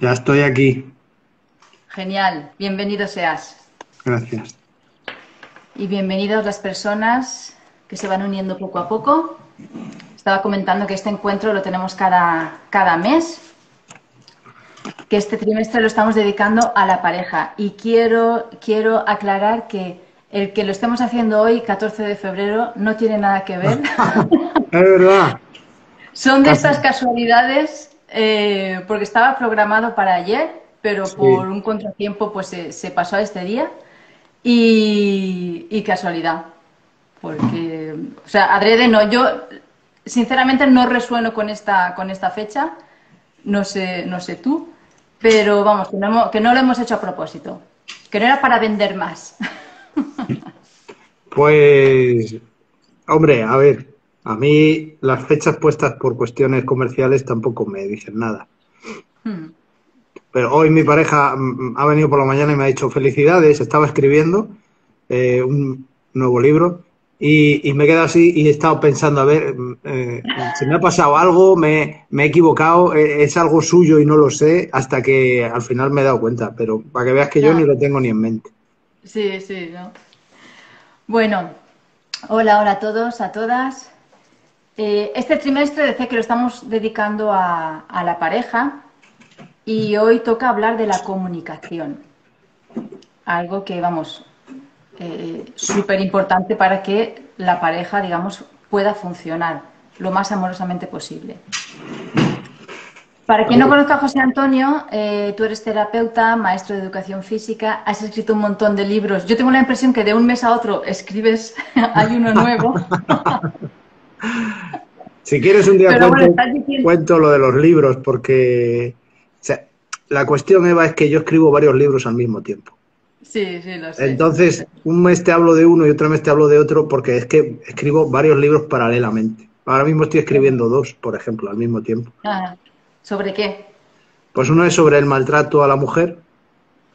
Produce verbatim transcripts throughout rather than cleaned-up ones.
Ya estoy aquí. Genial, bienvenido seas. Gracias. Y bienvenidos las personas que se van uniendo poco a poco. Estaba comentando que este encuentro lo tenemos cada, cada mes, que este trimestre lo estamos dedicando a la pareja. Y quiero, quiero aclarar que el que lo estemos haciendo hoy, catorce de febrero, no tiene nada que ver. Es verdad. Son de estas casualidades, eh, porque estaba programado para ayer, pero sí, por un contratiempo pues se, se pasó a este día. Y, y casualidad, porque, o sea, adrede no, yo sinceramente no resueno con esta, con esta fecha, no sé, no sé tú, pero vamos, que no, hemos, que no lo hemos hecho a propósito, que no era para vender más. Pues, hombre, a ver, a mí las fechas puestas por cuestiones comerciales tampoco me dicen nada. Hmm. Pero hoy mi pareja ha venido por la mañana y me ha dicho felicidades, estaba escribiendo eh, un nuevo libro y, y me he quedado así y he estado pensando, a ver, eh, si me ha pasado algo, me, me he equivocado, eh, es algo suyo y no lo sé, hasta que al final me he dado cuenta, pero para que veas que yo no, ni lo tengo ni en mente. Sí, sí, ¿no? Bueno, hola, hola a todos, a todas. Eh, este trimestre decía que lo estamos dedicando a, a la pareja. Y hoy toca hablar de la comunicación, algo que, vamos, eh, súper importante para que la pareja, digamos, pueda funcionar lo más amorosamente posible. Para quien no conozca a José Antonio, eh, tú eres terapeuta, maestro de educación física, has escrito un montón de libros. Yo tengo la impresión que de un mes a otro escribes, hay uno nuevo. Si quieres un día cuento, bueno, diciendo... cuento lo de los libros, porque... O sea, la cuestión, Eva, es que yo escribo varios libros al mismo tiempo. Sí, sí, lo sé. Entonces, un mes te hablo de uno y otro mes te hablo de otro porque es que escribo varios libros paralelamente. Ahora mismo estoy escribiendo dos, por ejemplo, al mismo tiempo. Ah, ¿sobre qué? Pues uno es sobre el maltrato a la mujer.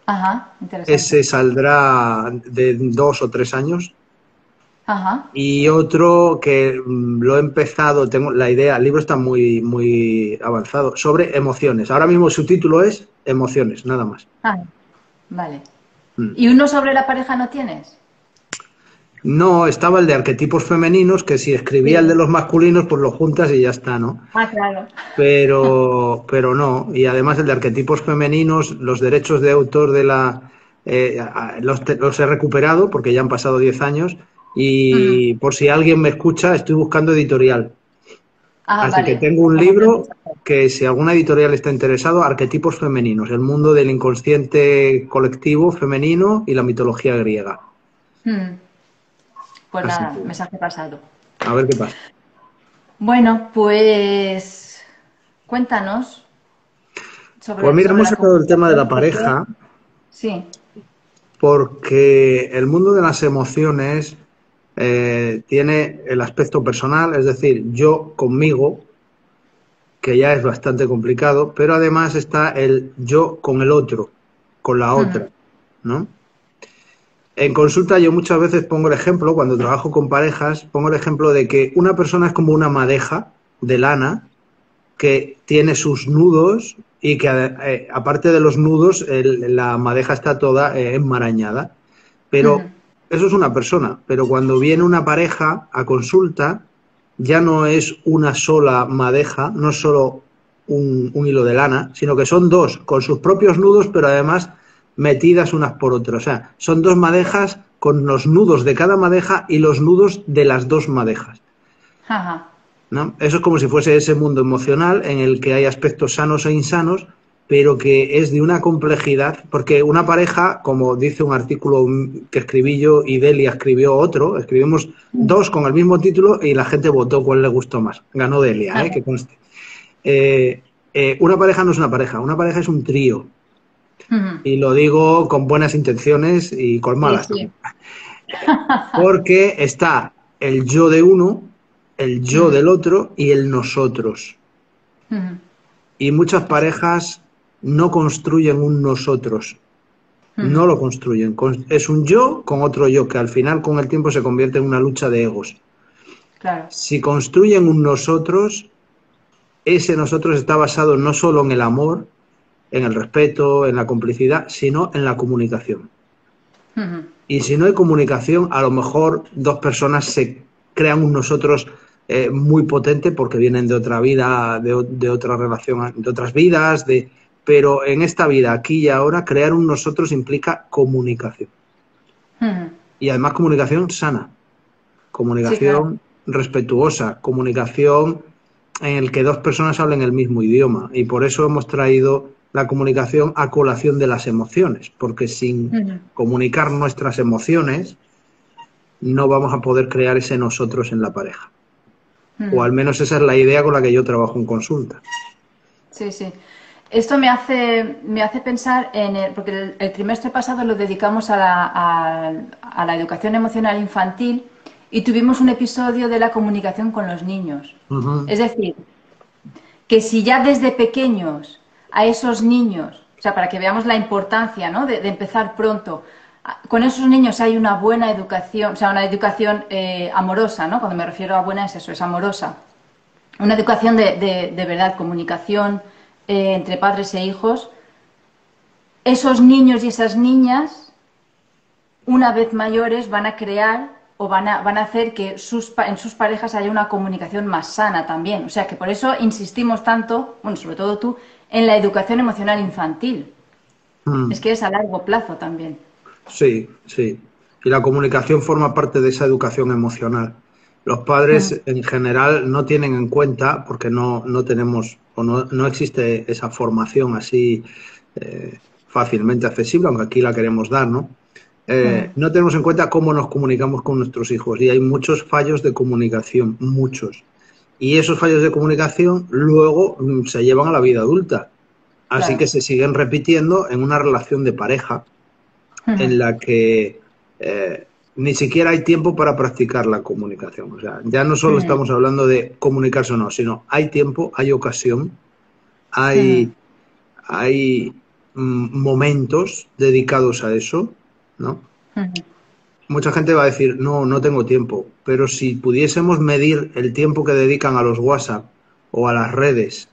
Ajá, interesante. Ese saldrá de dos o tres años. Ajá. Y otro que lo he empezado, tengo la idea, el libro está muy, muy avanzado, sobre emociones. Ahora mismo su título es Emociones, nada más. Ah, vale. Mm. ¿Y uno sobre la pareja no tienes? No, estaba el de arquetipos femeninos, que si escribía sí, el de los masculinos, pues lo juntas y ya está, ¿no? Ah, claro. Pero, pero no, y además el de arquetipos femeninos, los derechos de autor de la... Eh, los, los he recuperado porque ya han pasado diez años... Y uh-huh, por si alguien me escucha, estoy buscando editorial. Ah, así vale, que tengo un libro que si alguna editorial está interesado, Arquetipos femeninos, el mundo del inconsciente colectivo femenino y la mitología griega. Hmm. Pues así nada, que... mensaje pasado. A ver qué pasa. Bueno, pues cuéntanos sobre... Pues mira, sobre hemos sacado el tema de la pareja. Sí. Porque el mundo de las emociones... Eh, tiene el aspecto personal, es decir, yo conmigo, que ya es bastante complicado, pero además está el yo con el otro, con la otra, ¿no? En consulta yo muchas veces pongo el ejemplo, cuando trabajo con parejas, pongo el ejemplo de que una persona es como una madeja de lana que tiene sus nudos y que eh, aparte de los nudos, el, la madeja está toda eh, enmarañada, pero... Uh-huh. Eso es una persona, pero cuando viene una pareja a consulta, ya no es una sola madeja, no es solo un, un hilo de lana, sino que son dos, con sus propios nudos, pero además metidas unas por otras. O sea, son dos madejas con los nudos de cada madeja y los nudos de las dos madejas. Ajá. ¿No? Eso es como si fuese ese mundo emocional en el que hay aspectos sanos e insanos, pero que es de una complejidad, porque una pareja, como dice un artículo que escribí yo y Delia escribió otro, escribimos dos con el mismo título y la gente votó cuál le gustó más. Ganó Delia, ¿eh? Que conste. Eh, eh, una pareja no es una pareja, una pareja es un trío. Uh-huh. Y lo digo con buenas intenciones y con malas. Sí, sí. Porque está el yo de uno, el yo uh-huh, del otro y el nosotros. Uh-huh. Y muchas parejas... no construyen un nosotros, uh-huh, no lo construyen. Es un yo con otro yo, que al final con el tiempo se convierte en una lucha de egos. Claro. Si construyen un nosotros, ese nosotros está basado no solo en el amor, en el respeto, en la complicidad, sino en la comunicación. Uh-huh. Y si no hay comunicación, a lo mejor dos personas se crean un nosotros eh, muy potente porque vienen de otra vida, de, de otra relación, de otras vidas, de, pero en esta vida, aquí y ahora, crear un nosotros implica comunicación. Uh-huh. Y además comunicación sana, comunicación sí, claro. respetuosa, comunicación en el que dos personas hablen el mismo idioma. Y por eso hemos traído la comunicación a colación de las emociones, porque sin uh-huh. comunicar nuestras emociones no vamos a poder crear ese nosotros en la pareja. Uh-huh. O al menos esa es la idea con la que yo trabajo en consulta. Sí, sí. Esto me hace, me hace pensar, en el, porque el, el trimestre pasado lo dedicamos a la, a, a la educación emocional infantil y tuvimos un episodio de la comunicación con los niños. Uh-huh. Es decir, que si ya desde pequeños a esos niños, o sea, para que veamos la importancia, ¿no?, de, de empezar pronto, con esos niños hay una buena educación, o sea, una educación eh, amorosa, ¿no? Cuando me refiero a buena es eso, es amorosa. Una educación de, de, de verdad, comunicación eh, entre padres e hijos. Esos niños y esas niñas, una vez mayores, van a crear o van a, van a hacer que sus, en sus parejas haya una comunicación más sana también. O sea, que por eso insistimos tanto, bueno, sobre todo tú, en la educación emocional infantil. Mm. Es que es a largo plazo también. Sí, sí. Y la comunicación forma parte de esa educación emocional. Los padres, mm. en general, no tienen en cuenta, porque no, no tenemos, o no, no existe esa formación así eh, fácilmente accesible, aunque aquí la queremos dar, ¿no? Eh, no tenemos en cuenta cómo nos comunicamos con nuestros hijos y hay muchos fallos de comunicación, muchos. Y esos fallos de comunicación luego se llevan a la vida adulta. Así claro. que se siguen repitiendo en una relación de pareja uh-huh. en la que eh, ni siquiera hay tiempo para practicar la comunicación. O sea, ya no solo uh-huh. estamos hablando de comunicarse o no, sino hay tiempo, hay ocasión, hay, uh-huh. hay mm, momentos dedicados a eso, ¿no? Uh-huh. Mucha gente va a decir, no, no tengo tiempo, pero si pudiésemos medir el tiempo que dedican a los WhatsApp o a las redes,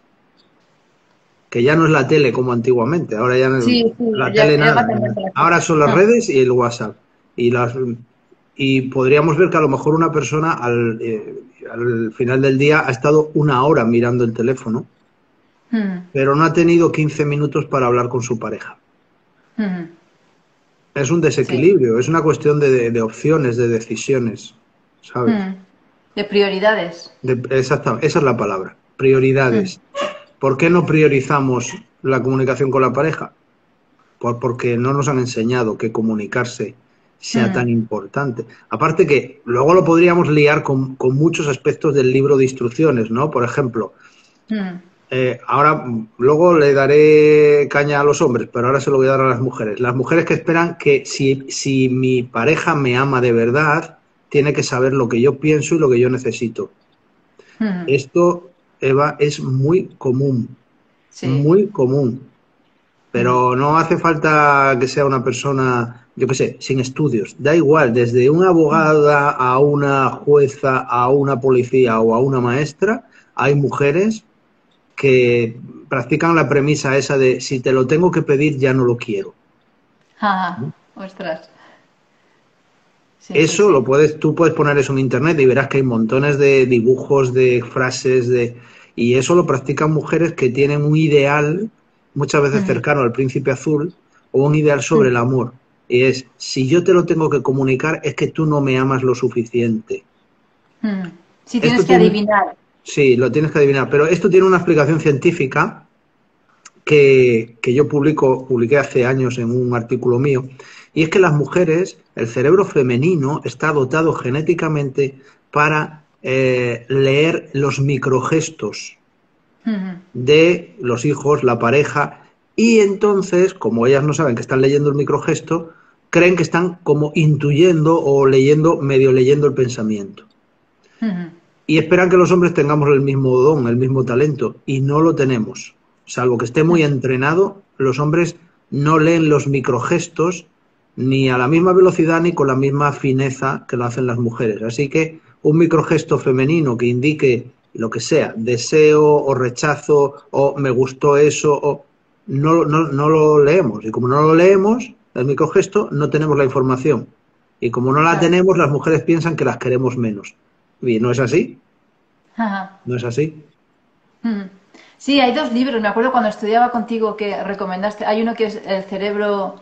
que ya no es la tele como antiguamente, ahora ya no sí, sí, la ya tele nada, ahora son las uh-huh. redes y el WhatsApp, y, las, y podríamos ver que a lo mejor una persona al, eh, al final del día ha estado una hora mirando el teléfono, uh-huh. pero no ha tenido quince minutos para hablar con su pareja. Uh-huh. Es un desequilibrio, sí. es una cuestión de, de, de opciones, de decisiones, ¿sabes? Mm. De prioridades. De, exactamente, esa es la palabra, prioridades. Mm. ¿Por qué no priorizamos la comunicación con la pareja? Por, porque no nos han enseñado que comunicarse sea mm. tan importante. Aparte que luego lo podríamos liar con, con muchos aspectos del libro de instrucciones, ¿no? Por ejemplo, mm. Eh, ahora, luego le daré caña a los hombres, pero ahora se lo voy a dar a las mujeres. Las mujeres que esperan que si, si mi pareja me ama de verdad, tiene que saber lo que yo pienso y lo que yo necesito. Hmm. Esto, Eva, es muy común. Sí. Muy común. Pero no hace falta que sea una persona, yo qué sé, sin estudios. Da igual, desde una abogada a una jueza, a una policía o a una maestra, hay mujeres que practican la premisa esa de si te lo tengo que pedir ya no lo quiero. Ah, ¿no? Ostras. Sí, eso sí, sí. lo puedes, tú puedes poner eso en internet y verás que hay montones de dibujos, de frases, de y eso lo practican mujeres que tienen un ideal muchas veces uh-huh. cercano al príncipe azul o un ideal sobre uh-huh. el amor. Y es, si yo te lo tengo que comunicar es que tú no me amas lo suficiente. Uh-huh. Si tienes Esto que tiene... adivinar. Sí, lo tienes que adivinar, pero esto tiene una explicación científica que, que yo publico, publiqué hace años en un artículo mío, y es que las mujeres, el cerebro femenino está dotado genéticamente para eh, leer los microgestos uh-huh. de los hijos, la pareja, y entonces, como ellas no saben que están leyendo el microgesto, creen que están como intuyendo o leyendo, medio leyendo el pensamiento. Uh-huh. Y esperan que los hombres tengamos el mismo don, el mismo talento, y no lo tenemos. Salvo que esté muy entrenado, los hombres no leen los microgestos ni a la misma velocidad ni con la misma fineza que lo hacen las mujeres. Así que un microgesto femenino que indique lo que sea, deseo o rechazo o me gustó eso, o no, no, no lo leemos. Y como no lo leemos, el microgesto, no tenemos la información. Y como no la Ajá. tenemos, las mujeres piensan que las queremos menos. Y no es así. Ajá. No es así. Sí, hay dos libros. Me acuerdo cuando estudiaba contigo que recomendaste. Hay uno que es El cerebro...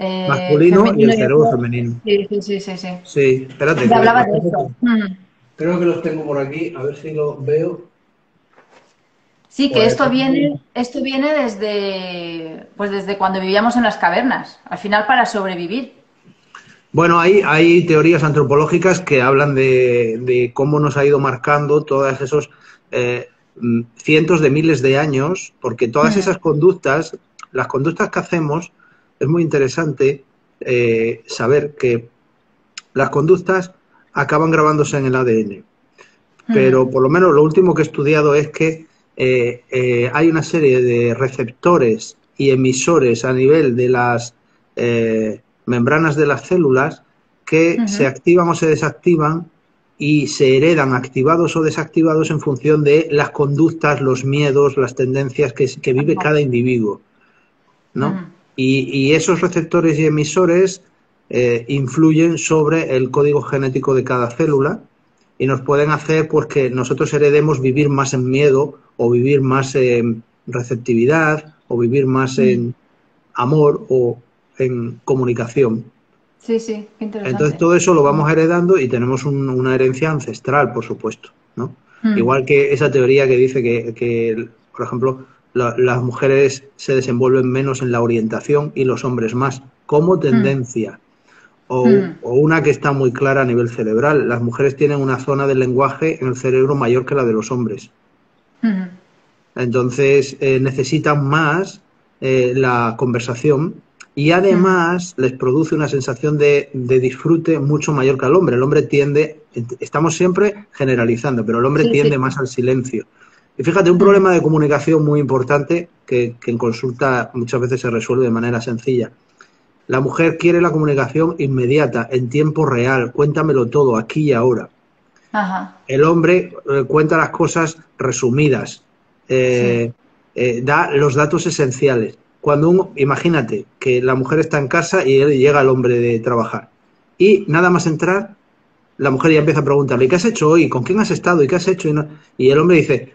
Eh, masculino y El cerebro femenino. Sí, sí, sí. Sí, sí. Sí, espérate. Te hablaba de eso. Creo que los tengo por aquí. A ver si lo veo. Sí, que esto viene, esto viene desde, pues desde cuando vivíamos en las cavernas, al final para sobrevivir. Bueno, hay, hay teorías antropológicas que hablan de, de cómo nos ha ido marcando todos esos eh, cientos de miles de años, porque todas esas conductas, las conductas que hacemos, es muy interesante eh, saber que las conductas acaban grabándose en el A D N. Pero por lo menos lo último que he estudiado es que Eh, eh, hay una serie de receptores y emisores a nivel de las eh, membranas de las células que uh-huh. se activan o se desactivan y se heredan activados o desactivados en función de las conductas, los miedos, las tendencias que, que vive cada individuo, ¿no? Uh-huh. y, y esos receptores y emisores eh, influyen sobre el código genético de cada célula y nos pueden hacer pues que nosotros heredemos vivir más en miedo o vivir más en receptividad o vivir más sí. en amor o en comunicación. Sí, sí, interesante. Entonces todo eso lo vamos heredando y tenemos un, una herencia ancestral, por supuesto, ¿no? Hmm. Igual que esa teoría que dice que, que por ejemplo, la, las mujeres se desenvuelven menos en la orientación y los hombres más, como tendencia. Hmm. O, hmm. o una que está muy clara a nivel cerebral. Las mujeres tienen una zona del lenguaje en el cerebro mayor que la de los hombres. Hmm. Entonces eh, necesitan más eh, la conversación y además hmm. les produce una sensación de, de disfrute mucho mayor que al hombre. El hombre tiende, estamos siempre generalizando, pero el hombre sí, tiende sí. más al silencio. Y fíjate, un hmm. problema de comunicación muy importante que, que en consulta muchas veces se resuelve de manera sencilla. La mujer quiere la comunicación inmediata, en tiempo real, cuéntamelo todo, aquí y ahora. Ajá. El hombre eh, cuenta las cosas resumidas, eh, sí. eh, da los datos esenciales. Cuando un, imagínate que la mujer está en casa y él llega el hombre de trabajar. Y nada más entrar, la mujer ya empieza a preguntarle, ¿y qué has hecho hoy? ¿Con quién has estado? ¿Y qué has hecho? Y, no, y el hombre dice...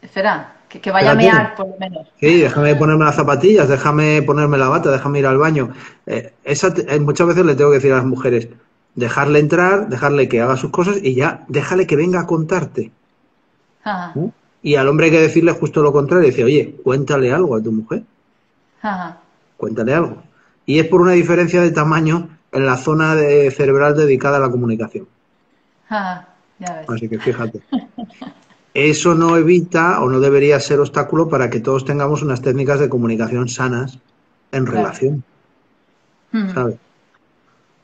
Espera... Que, que vaya a mear, por lo menos. Sí, déjame ponerme las zapatillas, déjame ponerme la bata, déjame ir al baño. Eh, esa, eh, muchas veces le tengo que decir a las mujeres, dejarle entrar, dejarle que haga sus cosas y ya, déjale que venga a contarte. Ajá. ¿Sí? Y al hombre hay que decirle justo lo contrario, dice, oye, cuéntale algo a tu mujer. Ajá. Cuéntale algo. Y es por una diferencia de tamaño en la zona de, cerebral dedicada a la comunicación. Ajá, ya ves. Así que fíjate. Eso no evita o no debería ser obstáculo para que todos tengamos unas técnicas de comunicación sanas en claro. relación, mm. ¿sabes?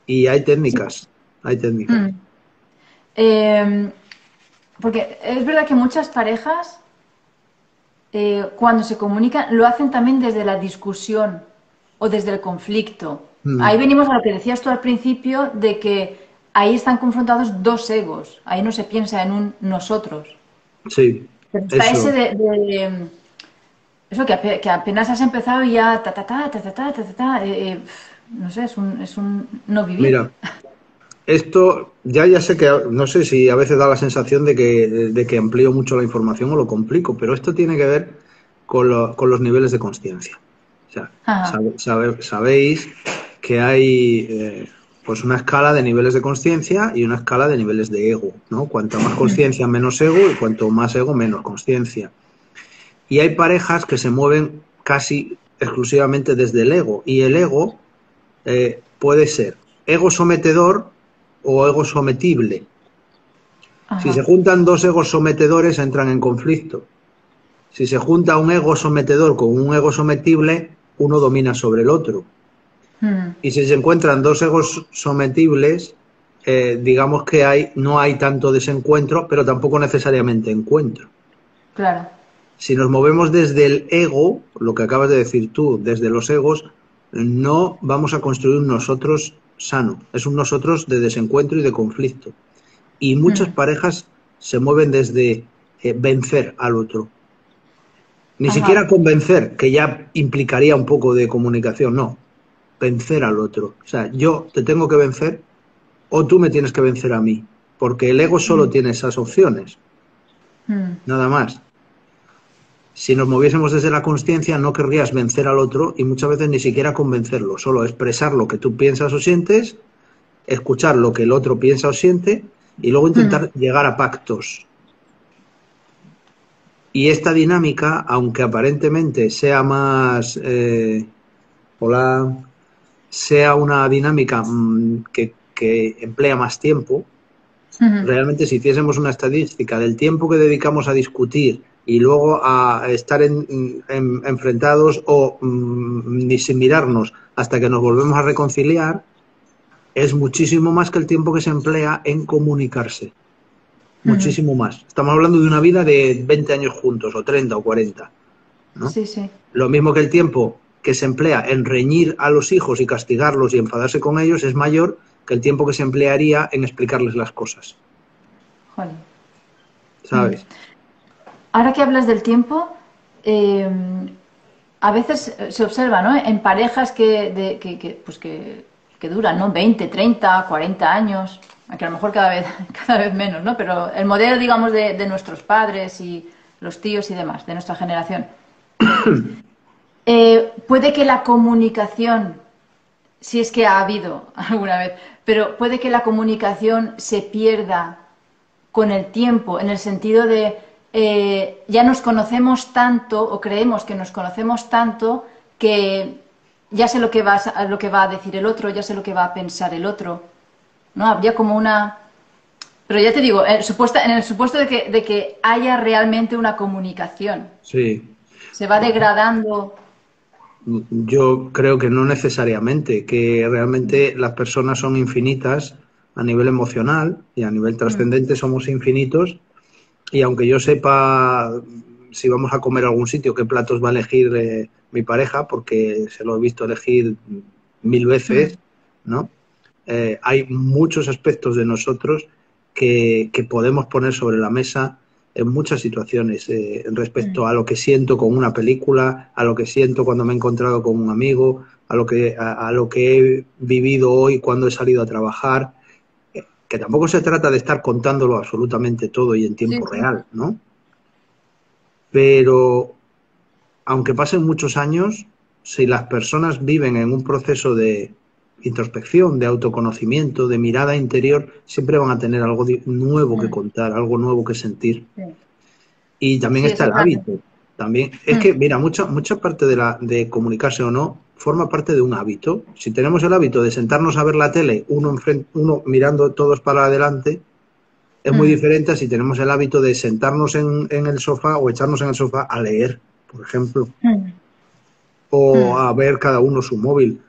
Y hay técnicas, sí. hay técnicas. Mm. Eh, porque es verdad que muchas parejas, eh, cuando se comunican, lo hacen también desde la discusión o desde el conflicto. Mm. Ahí venimos a lo que decías tú al principio, de que ahí están confrontados dos egos, ahí no se piensa en un nosotros. Sí, está eso. Ese de, de, de eso que, que apenas has empezado y ya ta ta ta ta ta ta ta, ta, ta eh, eh, no sé, es un, es un no vivir. Mira, esto ya ya sé que no sé si a veces da la sensación de que, de que amplío mucho la información o lo complico, pero esto tiene que ver con, lo, con los niveles de consciencia. O sea, sabe, sabe, sabéis que hay eh, pues una escala de niveles de consciencia y una escala de niveles de ego, ¿no? Cuanta más consciencia, menos ego, y cuanto más ego, menos consciencia. Y hay parejas que se mueven casi exclusivamente desde el ego, y el ego eh, puede ser ego sometedor o ego sometible. Ajá. Si se juntan dos egos sometedores, entran en conflicto. Si se junta un ego sometedor con un ego sometible, uno domina sobre el otro. Y si se encuentran dos egos sometibles, eh, digamos que hay, no hay tanto desencuentro, pero tampoco necesariamente encuentro. Claro. Si nos movemos desde el ego, lo que acabas de decir tú, desde los egos, no vamos a construir un nosotros sano. Es un nosotros de desencuentro y de conflicto. Y muchas mm. parejas se mueven desde eh, vencer al otro. Ni Ajá. siquiera convencer, que ya implicaría un poco de comunicación, no. Vencer al otro. O sea, yo te tengo que vencer o tú me tienes que vencer a mí. Porque el ego solo mm. tiene esas opciones. Mm. Nada más. Si nos moviésemos desde la consciencia, no querrías vencer al otro y muchas veces ni siquiera convencerlo. Solo expresar lo que tú piensas o sientes, escuchar lo que el otro piensa o siente y luego intentar mm. llegar a pactos. Y esta dinámica, aunque aparentemente sea más... Eh, hola, sea una dinámica mmm, que, que emplea más tiempo, uh-huh. realmente si hiciésemos una estadística del tiempo que dedicamos a discutir y luego a estar en, en, enfrentados o mmm, ni sin mirarnos hasta que nos volvemos a reconciliar, es muchísimo más que el tiempo que se emplea en comunicarse. Muchísimo más. Estamos hablando de una vida de veinte años juntos, o treinta o cuarenta, ¿no? Sí, sí. Lo mismo que el tiempo que se emplea en reñir a los hijos y castigarlos y enfadarse con ellos es mayor que el tiempo que se emplearía en explicarles las cosas. Joder. ¿Sabes? Ahora que hablas del tiempo, eh, a veces se observa, ¿no? En parejas que, de, que, que, pues que, que duran, ¿no? veinte, treinta, cuarenta años... que a lo mejor cada vez, cada vez menos, ¿no? Pero el modelo, digamos, de, de nuestros padres y los tíos y demás, de nuestra generación. Eh, puede que la comunicación, si es que ha habido alguna vez, pero puede que la comunicación se pierda con el tiempo, en el sentido de eh, ya nos conocemos tanto, o creemos que nos conocemos tanto, que ya sé lo que va a, lo que va a decir el otro, ya sé lo que va a pensar el otro. ¿No? Habría como una... Pero ya te digo, en el supuesto, en el supuesto de, que, de que haya realmente una comunicación. Sí. Se va degradando. Yo creo que no necesariamente, que realmente las personas son infinitas a nivel emocional y a nivel trascendente mm. somos infinitos. Y aunque yo sepa si vamos a comer a algún sitio, qué platos va a elegir eh, mi pareja, porque se lo he visto elegir mil veces, mm. ¿no? Eh, hay muchos aspectos de nosotros que, que podemos poner sobre la mesa en muchas situaciones eh, respecto a lo que siento con una película, a lo que siento cuando me he encontrado con un amigo, a lo que, a, a lo que he vivido hoy cuando he salido a trabajar, eh, que tampoco se trata de estar contándolo absolutamente todo y en tiempo sí. real, ¿no? Pero aunque pasen muchos años, si las personas viven en un proceso de introspección, de autoconocimiento, de mirada interior, siempre van a tener algo nuevo que contar, algo nuevo que sentir. Sí. Y también sí, está el hábito. También es que, mira, mucha, mucha parte de, la, de comunicarse o no forma parte de un hábito. Si tenemos el hábito de sentarnos a ver la tele, uno, enfrente, uno mirando todos para adelante, es muy diferente a si tenemos el hábito de sentarnos en, en el sofá o echarnos en el sofá a leer, por ejemplo, o a ver cada uno su móvil.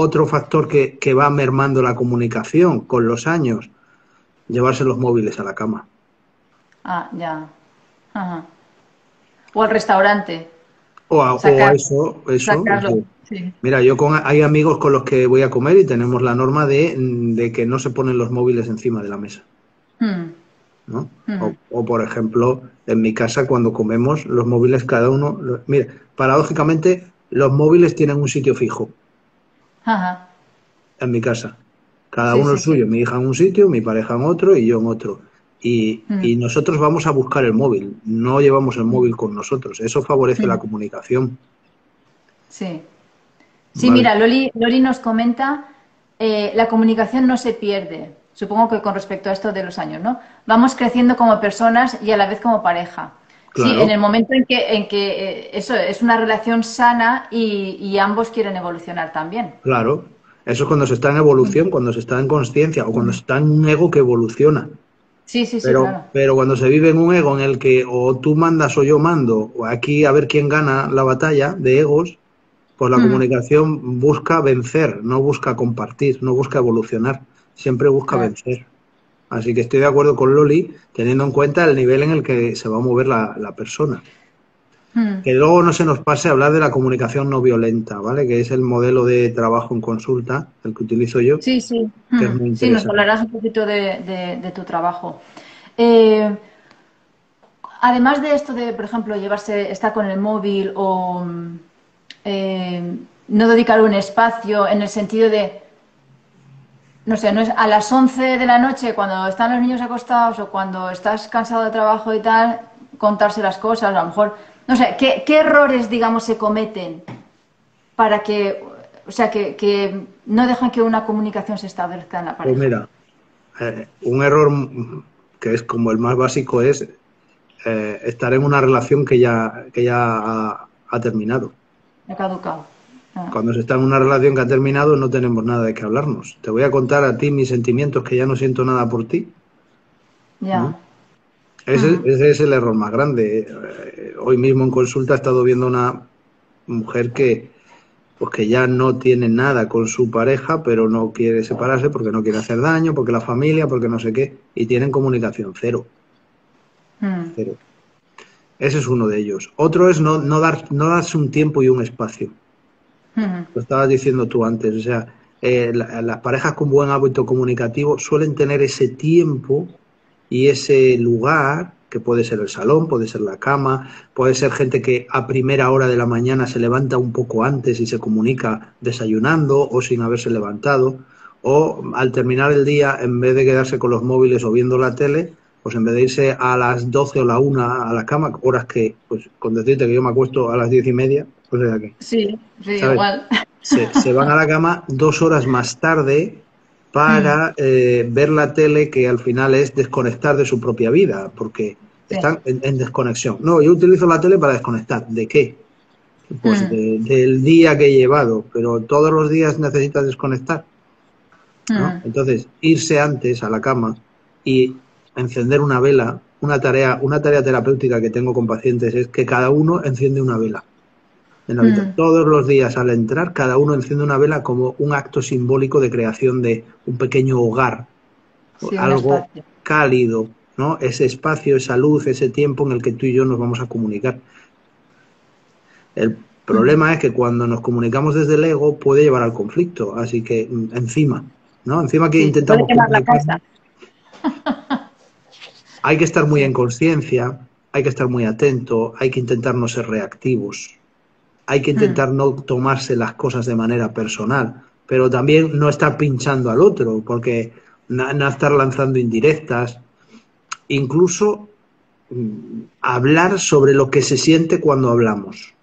Otro factor que, que va mermando la comunicación con los años, llevarse los móviles a la cama. Ah, ya. Ajá. O al restaurante. O a, sacar, o a eso. eso sí. Mira, yo con, hay amigos con los que voy a comer y tenemos la norma de, de que no se ponen los móviles encima de la mesa. Mm. ¿No? Mm. O, o, por ejemplo, en mi casa cuando comemos, los móviles cada uno... Los, mira, paradójicamente, los móviles tienen un sitio fijo. Ajá. En mi casa. Cada sí, uno sí, el suyo. Sí. Mi hija en un sitio, mi pareja en otro y yo en otro. Y, mm. y nosotros vamos a buscar el móvil. No llevamos el móvil con nosotros. Eso favorece mm. la comunicación. Sí. Sí, vale. Mira, Loli, Loli nos comenta, eh, la comunicación no se pierde. Supongo que con respecto a esto de los años, ¿no? Vamos creciendo como personas y a la vez como pareja. Claro. Sí, en el momento en que, en que eso es una relación sana y, y ambos quieren evolucionar también. Claro, eso es cuando se está en evolución, cuando se está en consciencia o cuando se está en un ego que evoluciona. Sí, sí, sí, pero, claro. Pero cuando se vive en un ego en el que o tú mandas o yo mando, o aquí a ver quién gana la batalla de egos, pues la mm. comunicación busca vencer, no busca compartir, no busca evolucionar, siempre busca claro. vencer. Así que estoy de acuerdo con Loli, teniendo en cuenta el nivel en el que se va a mover la, la persona. Hmm. Que luego no se nos pase a hablar de la comunicación no violenta, ¿vale? Que es el modelo de trabajo en consulta, el que utilizo yo. Sí, sí. Que hmm. es muy sí, nos hablarás un poquito de, de, de tu trabajo. Eh, además de esto de, por ejemplo, llevarse, estar con el móvil o eh, no dedicar un espacio en el sentido de, no sé, no es, a las once de la noche cuando están los niños acostados o cuando estás cansado de trabajo y tal, contarse las cosas, a lo mejor, no sé, ¿qué, qué errores, digamos, se cometen para que, o sea, que, que no dejan que una comunicación se establezca en la pareja? Pues mira, eh, un error que es como el más básico es eh, estar en una relación que ya, que ya ha, ha terminado. Ha caducado. Ah. Cuando se está en una relación que ha terminado no tenemos nada de qué hablarnos. Te voy a contar a ti mis sentimientos, que ya no siento nada por ti. Ya. ¿No? Ese, ah. ese es el error más grande. Eh, hoy mismo en consulta he estado viendo una mujer que... pues que ya no tiene nada con su pareja, pero no quiere separarse porque no quiere hacer daño, porque la familia, porque no sé qué, y tienen comunicación cero. Mm. Cero. Ese es uno de ellos. Otro es no, no, dar, no darse un tiempo y un espacio. Mm. Lo estabas diciendo tú antes, o sea, eh, la, las parejas con buen hábito comunicativo suelen tener ese tiempo y ese lugar, que puede ser el salón, puede ser la cama, puede ser gente que a primera hora de la mañana se levanta un poco antes y se comunica desayunando o sin haberse levantado, o al terminar el día, en vez de quedarse con los móviles o viendo la tele, pues en vez de irse a las doce o la una a la cama, horas que, pues con decirte que yo me acuesto a las diez y media, pues de aquí. Sí, sí, ¿sabes? Igual. Se, se van a la cama dos horas más tarde para eh, ver la tele, que al final es desconectar de su propia vida, porque sí. están en, en desconexión. No, yo utilizo la tele para desconectar. ¿De qué? Pues mm. de, del día que he llevado, pero todos los días necesitas desconectar, ¿no? Mm. Entonces, irse antes a la cama y encender una vela, una tarea, una tarea terapéutica que tengo con pacientes es que cada uno enciende una vela. En la mm. Todos los días al entrar, cada uno enciende una vela como un acto simbólico de creación de un pequeño hogar, sí, algo cálido, ¿no? Ese espacio, esa luz, ese tiempo en el que tú y yo nos vamos a comunicar. El problema mm. es que cuando nos comunicamos desde el ego puede llevar al conflicto, así que encima, ¿no? Encima que sí, intentamos quemar la casa. Hay que estar muy en conciencia, hay que estar muy atento, hay que intentar no ser reactivos. Hay que intentar no tomarse las cosas de manera personal, pero también no estar pinchando al otro, porque no estar lanzando indirectas, incluso hablar sobre lo que se siente cuando hablamos.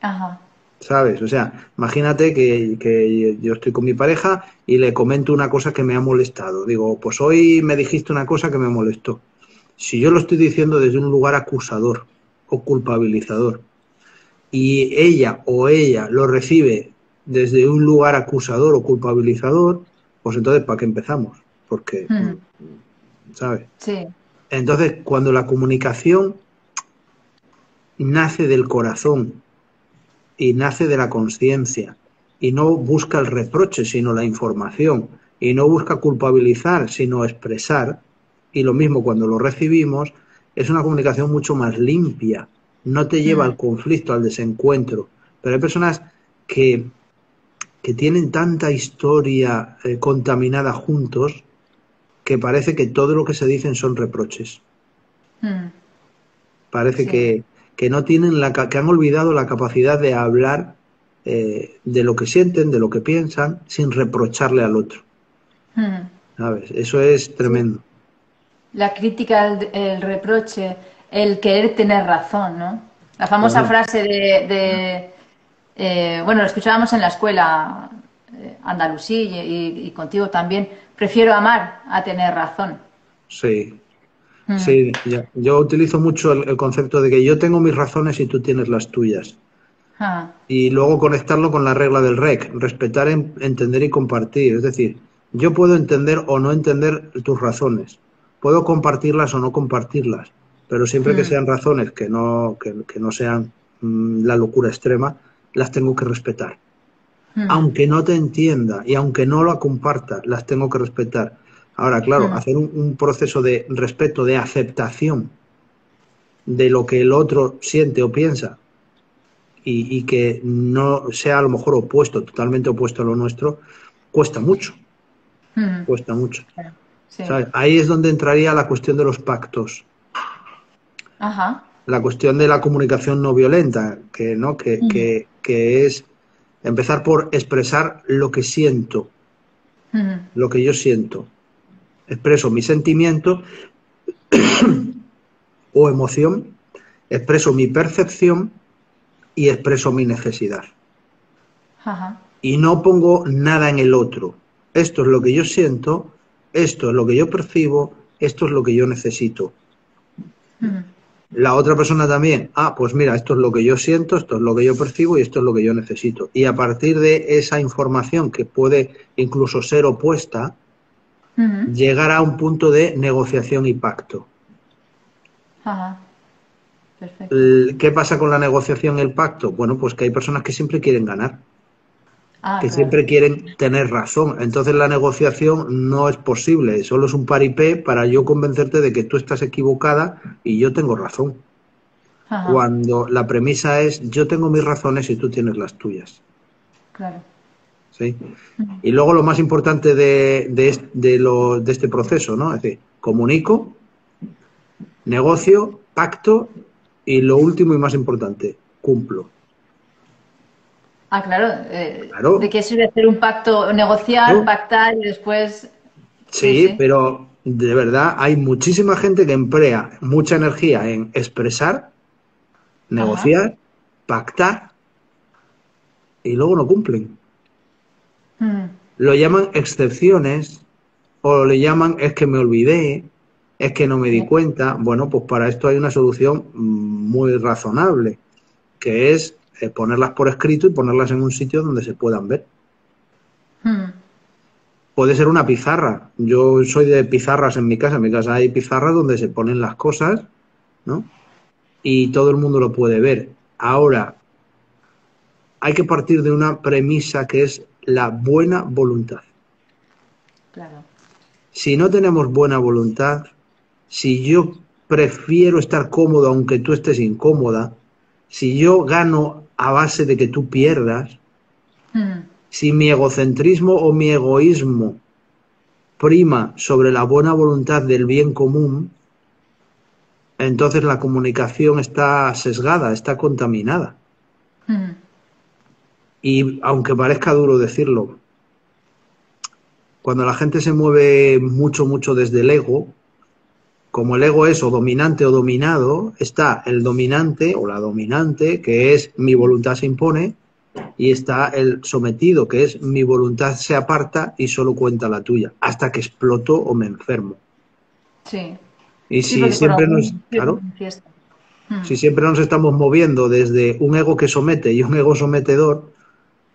Ajá. ¿Sabes? O sea, imagínate que, que yo estoy con mi pareja y le comento una cosa que me ha molestado. Digo, pues hoy me dijiste una cosa que me molestó. Si yo lo estoy diciendo desde un lugar acusador o culpabilizador, y ella o ella lo recibe desde un lugar acusador o culpabilizador, pues entonces, ¿para qué empezamos? Porque, mm. ¿sabes? Sí. Entonces, cuando la comunicación nace del corazón y nace de la conciencia y no busca el reproche, sino la información, y no busca culpabilizar, sino expresar, y lo mismo cuando lo recibimos, es una comunicación mucho más limpia. No te lleva al conflicto, al desencuentro. Pero hay personas que, que tienen tanta historia eh, contaminada juntos que parece que todo lo que se dicen son reproches. Mm. Parece sí. que, que no tienen la que han olvidado la capacidad de hablar eh, de lo que sienten, de lo que piensan, sin reprocharle al otro. Mm. ¿Sabes? Eso es tremendo. La crítica, el, el reproche... el querer tener razón, ¿no? La famosa Ajá. frase de... de eh, bueno, lo escuchábamos en la escuela eh, andalusí y, y, y contigo también. Prefiero amar a tener razón. Sí. Mm. Sí, ya. Yo utilizo mucho el, el concepto de que yo tengo mis razones y tú tienes las tuyas. Ajá. Y luego conectarlo con la regla del R E C. Respetar, en, entender y compartir. Es decir, yo puedo entender o no entender tus razones. Puedo compartirlas o no compartirlas. Pero siempre mm. que sean razones que no, que, que no sean mmm, la locura extrema, las tengo que respetar. Mm. Aunque no te entienda y aunque no lo comparta, las tengo que respetar. Ahora, claro, mm. hacer un, un proceso de respeto, de aceptación de lo que el otro siente o piensa y, y que no sea a lo mejor opuesto, totalmente opuesto a lo nuestro, cuesta mucho. Mm. Cuesta mucho. Sí. ¿Sabes? Ahí es donde entraría la cuestión de los pactos. Ajá. La cuestión de la comunicación no violenta, que, ¿no? Que, uh-huh. que, que es empezar por expresar lo que siento, uh-huh. lo que yo siento. Expreso mis sentimientos o emoción, expreso mi percepción y expreso mi necesidad. Ajá. Y no pongo nada en el otro. Esto es lo que yo siento, esto es lo que yo percibo, esto es lo que yo necesito. Uh-huh. La otra persona también, ah, pues mira, esto es lo que yo siento, esto es lo que yo percibo y esto es lo que yo necesito. Y a partir de esa información, que puede incluso ser opuesta, uh-huh. llegar a un punto de negociación y pacto. Ajá. Perfecto. ¿Qué pasa con la negociación y el pacto? Bueno, pues que hay personas que siempre quieren ganar. Ah, que claro. siempre quieren tener razón. Entonces la negociación no es posible, solo es un paripé para yo convencerte de que tú estás equivocada y yo tengo razón. Ajá. Cuando la premisa es yo tengo mis razones y tú tienes las tuyas. Claro. ¿Sí? Y luego lo más importante de, de, de, lo, de este proceso, ¿no? Es decir, comunico, negocio, pacto y lo último y más importante, cumplo. Ah, claro. Eh, claro. ¿De qué sirve hacer un pacto? Negociar, ¿no? Pactar y después... Sí, sí, pero de verdad hay muchísima gente que emplea mucha energía en expresar, negociar, Ajá. pactar y luego no cumplen. Hmm. Lo llaman excepciones o le llaman es que me olvidé, es que no me di sí. cuenta. Bueno, pues para esto hay una solución muy razonable, que es... ponerlas por escrito y ponerlas en un sitio donde se puedan ver. Hmm. Puede ser una pizarra. Yo soy de pizarras en mi casa. En mi casa hay pizarras donde se ponen las cosas, ¿no? Y todo el mundo lo puede ver. Ahora, hay que partir de una premisa que es la buena voluntad. Claro. Si no tenemos buena voluntad, si yo prefiero estar cómodo aunque tú estés incómoda, si yo gano... a base de que tú pierdas, hmm. si mi egocentrismo o mi egoísmo prima sobre la buena voluntad del bien común, entonces la comunicación está sesgada, está contaminada. Hmm. Y aunque parezca duro decirlo, cuando la gente se mueve mucho, mucho desde el ego, como el ego es o dominante o dominado, está el dominante o la dominante, que es mi voluntad se impone, y está el sometido, que es mi voluntad se aparta y solo cuenta la tuya, hasta que exploto o me enfermo. Sí. Y si sí, siempre nos, claro, hmm. si siempre nos estamos moviendo desde un ego que somete y un ego sometedor,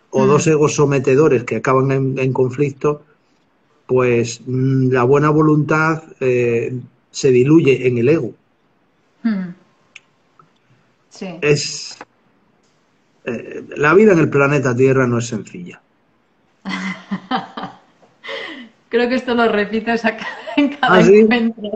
o hmm. dos egos sometedores que acaban en, en conflicto, pues la buena voluntad... Eh, se diluye en el ego. Hmm. Sí. Es, eh, la vida en el planeta Tierra no es sencilla. Creo que esto lo repites acá, en cada ¿Ah, sí? encuentro.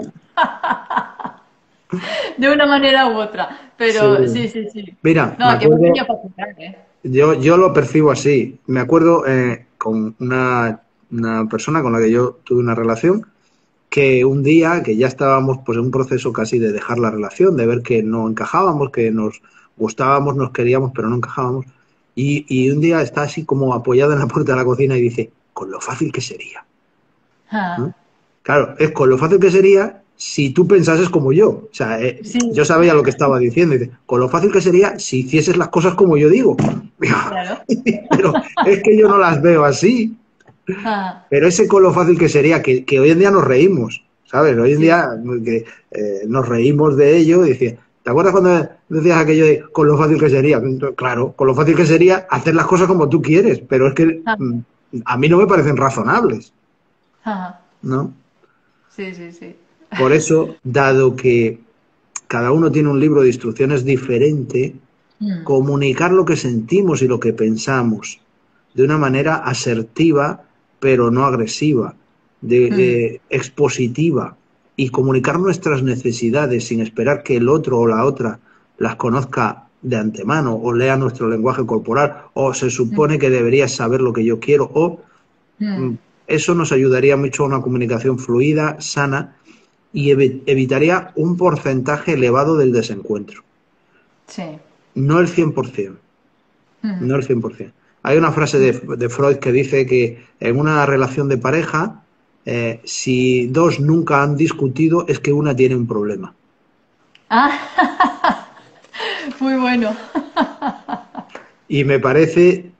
De una manera u otra. Pero sí, sí, sí. sí. Mira, no, que acuerdo, pasar, ¿eh? yo, yo lo percibo así. Me acuerdo eh, con una, una persona con la que yo tuve una relación, que un día que ya estábamos pues en un proceso casi de dejar la relación, de ver que no encajábamos, que nos gustábamos, nos queríamos, pero no encajábamos, y, y un día está así como apoyada en la puerta de la cocina y dice, con lo fácil que sería. Ah. ¿No? Claro, es con lo fácil que sería si tú pensases como yo. O sea, eh, sí. yo sabía lo que estaba diciendo. Y dice, con lo fácil que sería si hicieses las cosas como yo digo. Claro. Pero es que yo no las veo así. Pero ese con lo fácil que sería, que, que hoy en día nos reímos, ¿sabes? Hoy en sí. día que, eh, nos reímos de ello y decía, ¿te acuerdas cuando decías aquello de con lo fácil que sería? Claro, con lo fácil que sería hacer las cosas como tú quieres, pero es que Ajá. a mí no me parecen razonables, Ajá. ¿no? Sí, sí, sí. Por eso, dado que cada uno tiene un libro de instrucciones diferente, mm. comunicar lo que sentimos y lo que pensamos de una manera asertiva, pero no agresiva, de, mm. eh, expositiva, y comunicar nuestras necesidades sin esperar que el otro o la otra las conozca de antemano, o lea nuestro lenguaje corporal, o se supone mm. que deberías saber lo que yo quiero, o mm. eso nos ayudaría mucho a una comunicación fluida, sana, y evitaría un porcentaje elevado del desencuentro. Sí. No el cien por cien. Uh-huh. No el cien por cien. Hay una frase de, de Freud que dice que en una relación de pareja, eh, si dos nunca han discutido, es que una tiene un problema. Ah, muy bueno. Y me parece,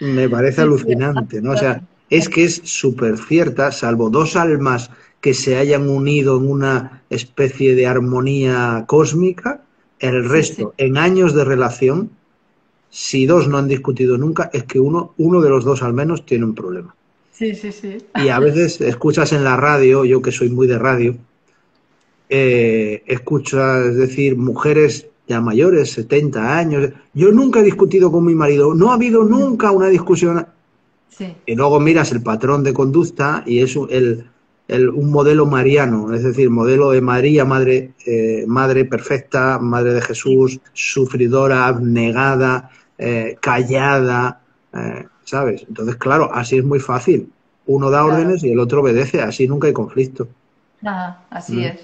me parece alucinante, ¿no? O sea, es que es súper cierta, salvo dos almas que se hayan unido en una especie de armonía cósmica, el resto, sí, sí, en años de relación, si dos no han discutido nunca, es que uno, uno de los dos al menos tiene un problema. Sí, sí, sí. Y a veces escuchas en la radio, yo que soy muy de radio, eh, escuchas decir mujeres ya mayores, setenta años, yo nunca he discutido con mi marido, no ha habido nunca una discusión. Sí. Y luego miras el patrón de conducta y es el... El, un modelo mariano, es decir, modelo de María, madre, eh, madre perfecta, madre de Jesús, sufridora, abnegada, eh, callada, eh, ¿sabes? Entonces, claro, así es muy fácil. Uno da, claro, órdenes y el otro obedece, así nunca hay conflicto. Ajá, así mm. es.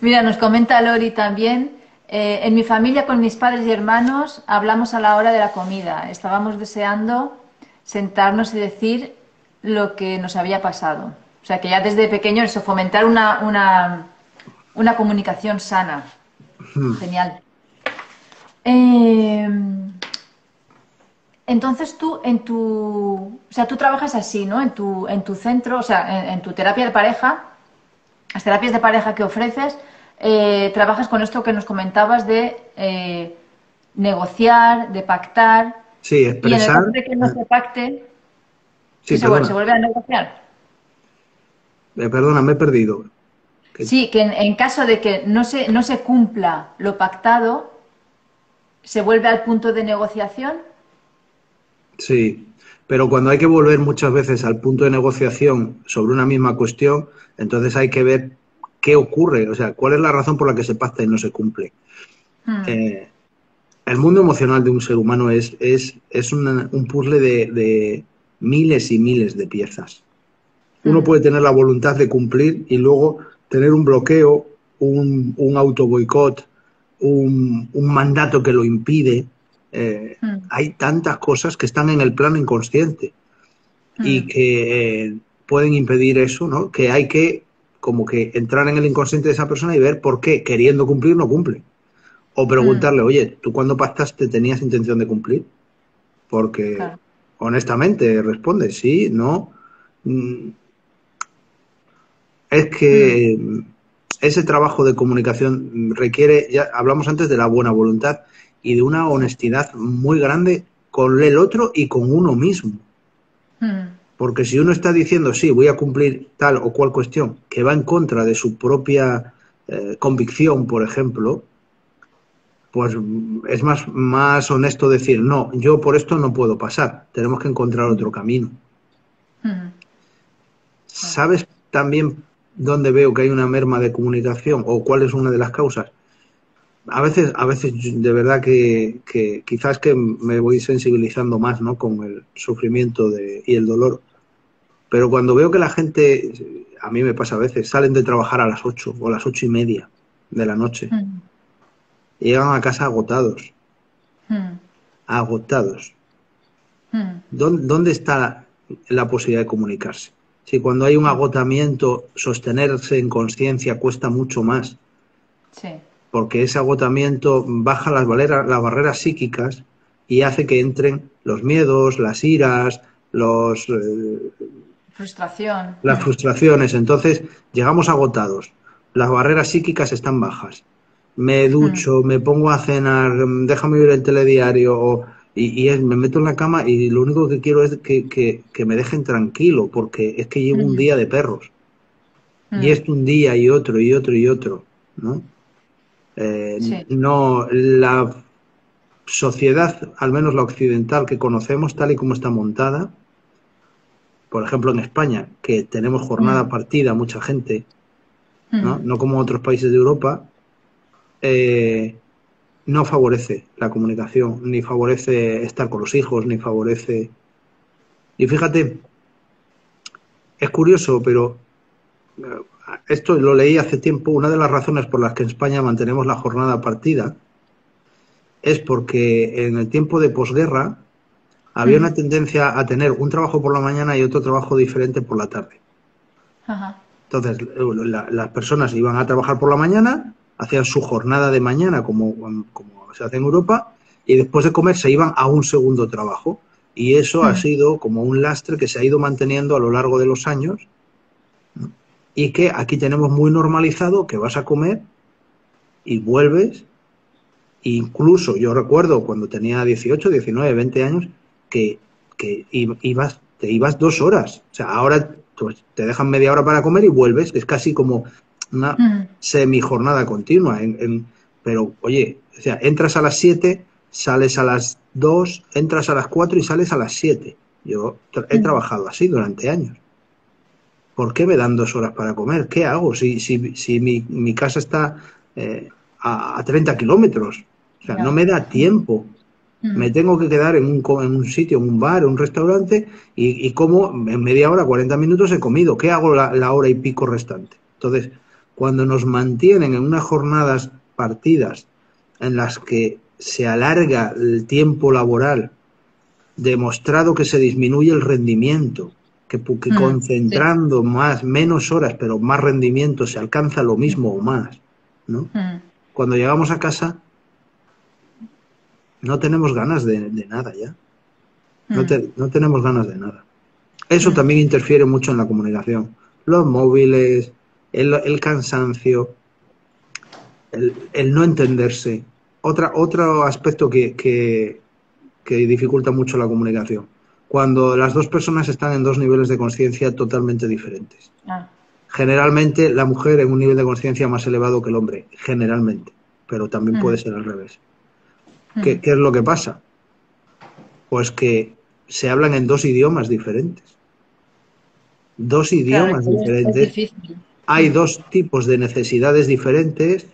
Mira, nos comenta Lori también, eh, en mi familia con mis padres y hermanos hablamos a la hora de la comida, estábamos deseando sentarnos y decir lo que nos había pasado. O sea, que ya desde pequeño eso, fomentar una, una, una comunicación sana. Hmm. Genial. Eh, entonces tú en tu... O sea, tú trabajas así, ¿no? En tu, en tu centro, o sea, en, en tu terapia de pareja, las terapias de pareja que ofreces, eh, trabajas con esto que nos comentabas de eh, negociar, de pactar. Sí, expresar. Y en el caso de que no se pacte... Sí, se, vuelve, se vuelve a negociar. Eh, perdona, me he perdido. ¿Qué? Sí, que en, en caso de que no se, no se cumpla lo pactado, ¿se vuelve al punto de negociación? Sí, pero cuando hay que volver muchas veces al punto de negociación sobre una misma cuestión, entonces hay que ver qué ocurre, o sea, cuál es la razón por la que se pacta y no se cumple. Hmm. Eh, el mundo emocional de un ser humano es, es, es una, un puzzle de... de miles y miles de piezas. Uno puede tener la voluntad de cumplir y luego tener un bloqueo, un, un autoboicot, un, un mandato que lo impide. Eh, mm. Hay tantas cosas que están en el plano inconsciente mm. y que eh, pueden impedir eso, ¿no? Que hay que como que entrar en el inconsciente de esa persona y ver por qué, queriendo cumplir, no cumple. O preguntarle, mm. oye, ¿tú cuando pactaste tenías intención de cumplir? Porque... Claro. Honestamente, responde, sí, no. Es que ese trabajo de comunicación requiere, ya hablamos antes de la buena voluntad y de una honestidad muy grande con el otro y con uno mismo. Porque si uno está diciendo, sí, voy a cumplir tal o cual cuestión, que va en contra de su propia eh, convicción, por ejemplo, pues es más, más honesto decir, no, yo por esto no puedo pasar, tenemos que encontrar otro camino. Uh-huh. ¿Sabes también dónde veo que hay una merma de comunicación o cuál es una de las causas? A veces, a veces de verdad que, que quizás que me voy sensibilizando más, ¿no?, con el sufrimiento de, y el dolor, pero cuando veo que la gente, a mí me pasa a veces, salen de trabajar a las ocho o a las ocho y media de la noche, uh-huh. llegan a casa agotados, hmm. agotados. Hmm. ¿Dónde, dónde está la, la posibilidad de comunicarse? Si cuando hay un agotamiento, sostenerse en conciencia cuesta mucho más, sí. porque ese agotamiento baja las, barrera, las barreras psíquicas y hace que entren los miedos, las iras, los... Eh, Frustración. Las hmm. frustraciones. Entonces, llegamos agotados, las barreras psíquicas están bajas. Me ducho, mm. me pongo a cenar, déjame ver el telediario y, y es, me meto en la cama y lo único que quiero es que, que, que me dejen tranquilo porque es que llevo mm. un día de perros mm. y es un día y otro y otro y otro, ¿no? Eh, sí. No, la sociedad, al menos la occidental que conocemos tal y como está montada, por ejemplo en España, que tenemos jornada mm. partida mucha gente, ¿no? Mm. No como otros países de Europa. Eh, no favorece la comunicación, ni favorece estar con los hijos, ni favorece... Y fíjate, es curioso, pero esto lo leí hace tiempo, una de las razones por las que en España mantenemos la jornada partida es porque en el tiempo de posguerra había una tendencia a tener un trabajo por la mañana y otro trabajo diferente por la tarde. Ajá. Entonces, la, las personas iban a trabajar por la mañana, hacían su jornada de mañana, como, como se hace en Europa, y después de comer se iban a un segundo trabajo. Y eso ha sido como un lastre que se ha ido manteniendo a lo largo de los años, ¿no? Y que aquí tenemos muy normalizado que vas a comer y vuelves. Incluso yo recuerdo cuando tenía dieciocho, diecinueve, veinte años que, que ibas, te ibas dos horas. O sea, ahora pues, te dejan media hora para comer y vuelves. Es casi como una mm. semijornada continua. En, en, pero, oye, o sea, entras a las siete, sales a las dos, entras a las cuatro y sales a las siete. Yo tra he trabajado así durante años. ¿Por qué me dan dos horas para comer? ¿Qué hago? Si, si, si mi, mi casa está eh, a, a treinta kilómetros. O sea, no me da tiempo. Me tengo que quedar en un, en un sitio, en un bar, en un restaurante y, y como en media hora, cuarenta minutos he comido. ¿Qué hago la, la hora y pico restante? Entonces, cuando nos mantienen en unas jornadas partidas en las que se alarga el tiempo laboral, demostrado que se disminuye el rendimiento, que, que ah, concentrando sí. más, menos horas, pero más rendimiento, se alcanza lo mismo o más, ¿no? Ah. Cuando llegamos a casa no tenemos ganas de, de nada ya. Ah. No, te, no tenemos ganas de nada. Eso ah. también interfiere mucho en la comunicación. Los móviles, el, el cansancio, el, el no entenderse. Otra, otro aspecto que, que, que dificulta mucho la comunicación. Cuando las dos personas están en dos niveles de conciencia totalmente diferentes. Ah. Generalmente la mujer en un nivel de conciencia más elevado que el hombre, generalmente, pero también mm. puede ser al revés. Mm. ¿Qué, ¿Qué es lo que pasa? Pues que se hablan en dos idiomas diferentes. Dos idiomas claro, diferentes. Hay dos tipos de necesidades diferentes,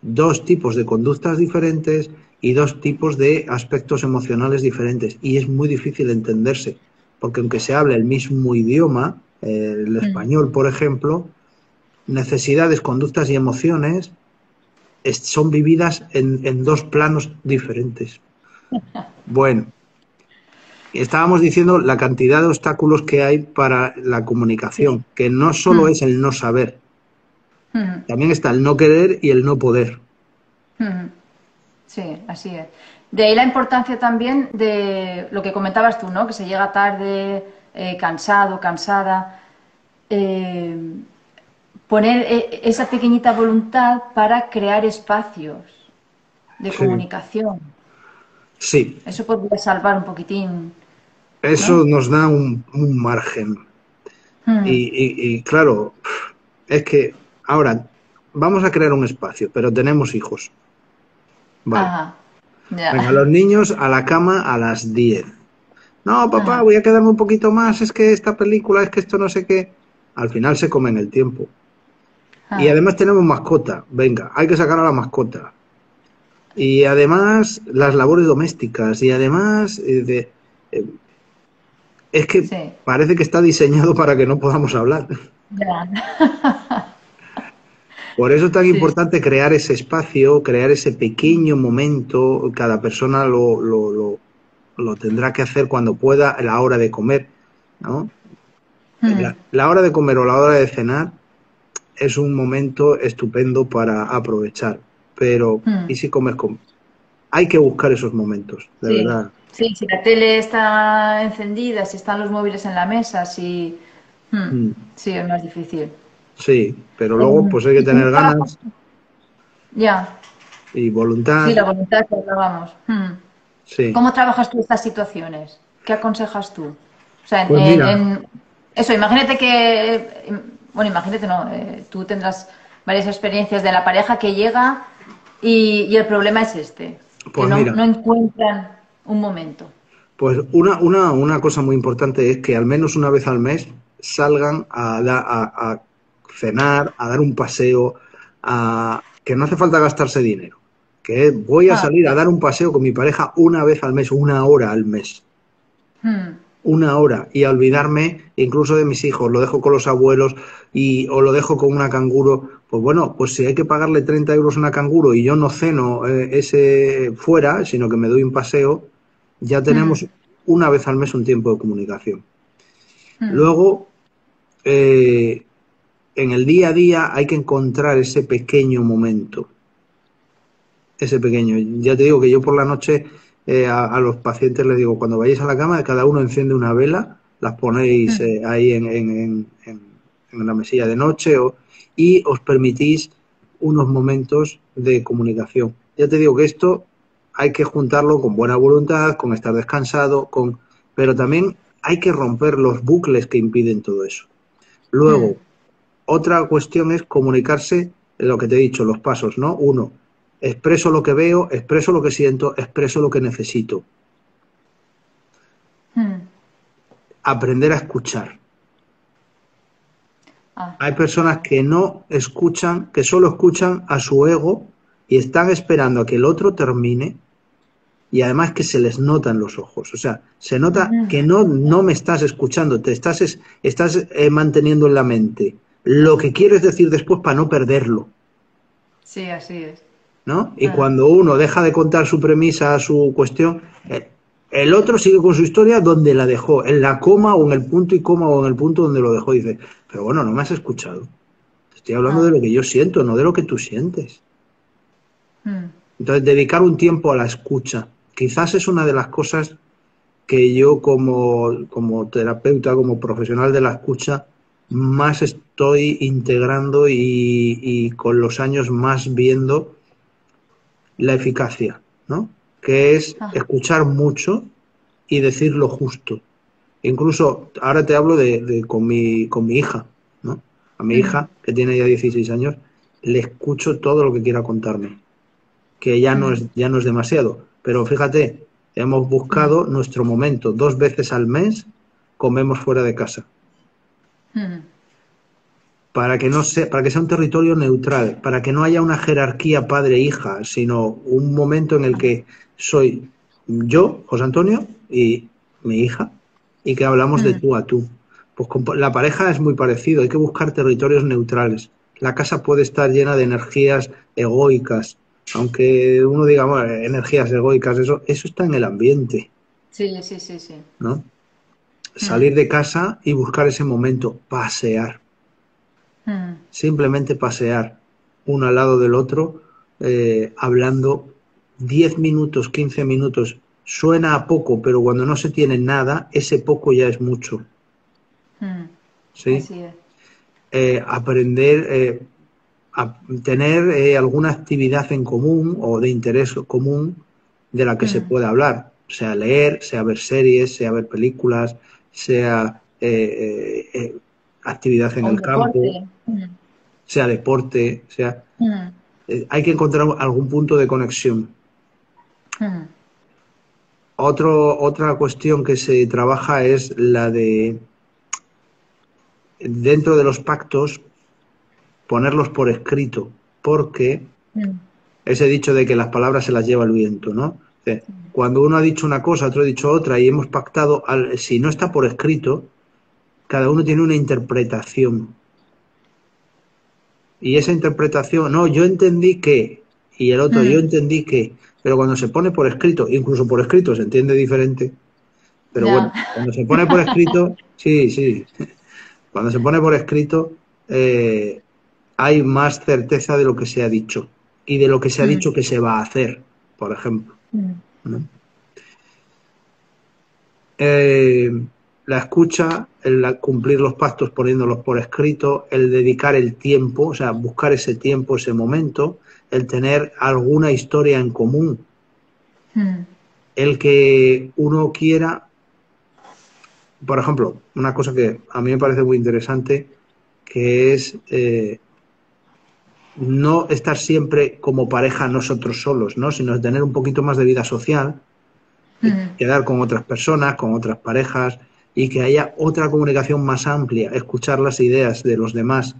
dos tipos de conductas diferentes y dos tipos de aspectos emocionales diferentes. Y es muy difícil entenderse, porque aunque se hable el mismo idioma, el español, por ejemplo, necesidades, conductas y emociones son vividas en, en dos planos diferentes. Bueno, estábamos diciendo la cantidad de obstáculos que hay para la comunicación, que no solo es el no saber, también está el no querer y el no poder. Sí, así es. De ahí la importancia también de lo que comentabas tú, ¿no? Que se llega tarde, eh, cansado, cansada. Eh, poner eh, esa pequeñita voluntad para crear espacios de comunicación. Sí. Sí. Eso podría salvar un poquitín. Eso, ¿no? Nos da un, un margen. Hmm. Y, y, y claro, es que ahora, vamos a crear un espacio, pero tenemos hijos. Vale. Ajá. Yeah. Venga, los niños a la cama a las diez. No, papá, Ajá. voy a quedarme un poquito más, es que esta película, es que esto no sé qué. Al final se comen el tiempo. Ajá. Y además tenemos mascota. Venga, hay que sacar a la mascota. Y además las labores domésticas. Y además... Eh, de, eh, es que sí. parece que está diseñado para que no podamos hablar. Yeah. Por eso es tan sí. importante crear ese espacio, crear ese pequeño momento. Cada persona lo, lo, lo, lo tendrá que hacer cuando pueda, a la hora de comer, ¿no? Hmm. La, la hora de comer o la hora de cenar es un momento estupendo para aprovechar. Pero, hmm. ¿y si comes con? Hay que buscar esos momentos, de sí. verdad. Sí, si la tele está encendida, si están los móviles en la mesa, si... Hmm. Hmm. Sí, es más difícil. Sí, pero luego pues hay que tener ganas. Ya. Y voluntad. Sí, la voluntad que hablábamos. Hmm. Sí. ¿Cómo trabajas tú estas situaciones? ¿Qué aconsejas tú? O sea, pues en, en eso, imagínate que, bueno, imagínate, no, eh, tú tendrás varias experiencias de la pareja que llega y, y el problema es este, pues que no, no encuentran un momento. Pues una, una, una cosa muy importante es que al menos una vez al mes salgan a... La, a, a cenar, a dar un paseo, a... que no hace falta gastarse dinero, que voy a ah, salir a dar un paseo con mi pareja una vez al mes, una hora al mes. Hmm. una hora y a olvidarme incluso de mis hijos, lo dejo con los abuelos y o lo dejo con una canguro, pues bueno, pues si hay que pagarle treinta euros a una canguro y yo no ceno eh, ese fuera, sino que me doy un paseo, ya tenemos mm. una vez al mes un tiempo de comunicación. Mm. Luego, eh, en el día a día hay que encontrar ese pequeño momento, ese pequeño. Ya te digo que yo por la noche eh, a, a los pacientes les digo, cuando vayáis a la cama, cada uno enciende una vela, las ponéis eh, ahí en, en, en, en, en la mesilla de noche o, y os permitís unos momentos de comunicación. Ya te digo que esto hay que juntarlo con buena voluntad, con estar descansado, con pero también hay que romper los bucles que impiden todo eso. Luego, mm. otra cuestión es comunicarse, lo que te he dicho, los pasos, ¿no? Uno, expreso lo que veo, expreso lo que siento, expreso lo que necesito. Mm. Aprender a escuchar. Ah. Hay personas que no escuchan, que solo escuchan a su ego y están esperando a que el otro termine y además que se les notan los ojos. O sea, se nota mm. que no, no me estás escuchando, te estás, es, estás eh, manteniendo en la mente lo que quieres decir después para no perderlo. Sí, así es. ¿No? Y cuando uno deja de contar su premisa, su cuestión, el otro sigue con su historia donde la dejó, en la coma o en el punto y coma o en el punto donde lo dejó. Y dice, pero bueno, no me has escuchado. Estoy hablando ah. de lo que yo siento, no de lo que tú sientes. Hmm. Entonces, dedicar un tiempo a la escucha. Quizás es una de las cosas que yo como, como terapeuta, como profesional de la escucha, más estoy integrando y, y con los años más viendo la eficacia, ¿no? Que es escuchar mucho y decir lo justo. Incluso, ahora te hablo de, de con, mi, con mi hija, ¿no? A mi hija, que tiene ya dieciséis años, le escucho todo lo que quiera contarme, que ya no es, ya no es demasiado. Pero fíjate, hemos buscado nuestro momento. Dos veces al mes comemos fuera de casa. Mm. Para que, no sea, para que sea un territorio neutral, para que no haya una jerarquía padre-hija, sino un momento en el que soy yo, José Antonio, y mi hija, y que hablamos mm. de tú a tú. Pues con, la pareja es muy parecido, hay que buscar territorios neutrales. La casa puede estar llena de energías egoicas, aunque uno diga, bueno, energías egoicas, eso, eso está en el ambiente. Sí, sí, sí, sí. ¿No? Mm. Salir de casa y buscar ese momento, pasear. Simplemente pasear uno al lado del otro, eh, hablando diez minutos, quince minutos. Suena a poco, pero cuando no se tiene nada, ese poco ya es mucho. Mm. ¿Sí? Así es. Eh, aprender eh, a tener eh, alguna actividad en común o de interés común de la que mm. se pueda hablar. Sea leer, sea ver series, sea ver películas, sea... Eh, eh, actividad en el, el campo, mm. sea deporte, sea mm. eh, hay que encontrar algún punto de conexión. Mm. Otro, otra cuestión que se trabaja es la de, dentro de los pactos, ponerlos por escrito, porque mm. ese dicho de que las palabras se las lleva el viento, ¿no? O sea, mm. cuando uno ha dicho una cosa, otro ha dicho otra y hemos pactado, al, si no está por escrito, cada uno tiene una interpretación. Y esa interpretación, no, yo entendí que, y el otro, mm. yo entendí que, pero cuando se pone por escrito, incluso por escrito se entiende diferente, pero ya. bueno, cuando se pone por escrito, sí, sí, cuando se pone por escrito eh, hay más certeza de lo que se ha dicho y de lo que se ha mm. dicho que se va a hacer, por ejemplo. Mm. ¿No? Eh... La escucha, el cumplir los pactos poniéndolos por escrito, el dedicar el tiempo, o sea, buscar ese tiempo, ese momento, el tener alguna historia en común, mm. el que uno quiera, por ejemplo, una cosa que a mí me parece muy interesante, que es eh, no estar siempre como pareja nosotros solos, ¿no? Sino tener un poquito más de vida social, mm. quedar con otras personas, con otras parejas, y que haya otra comunicación más amplia, escuchar las ideas de los demás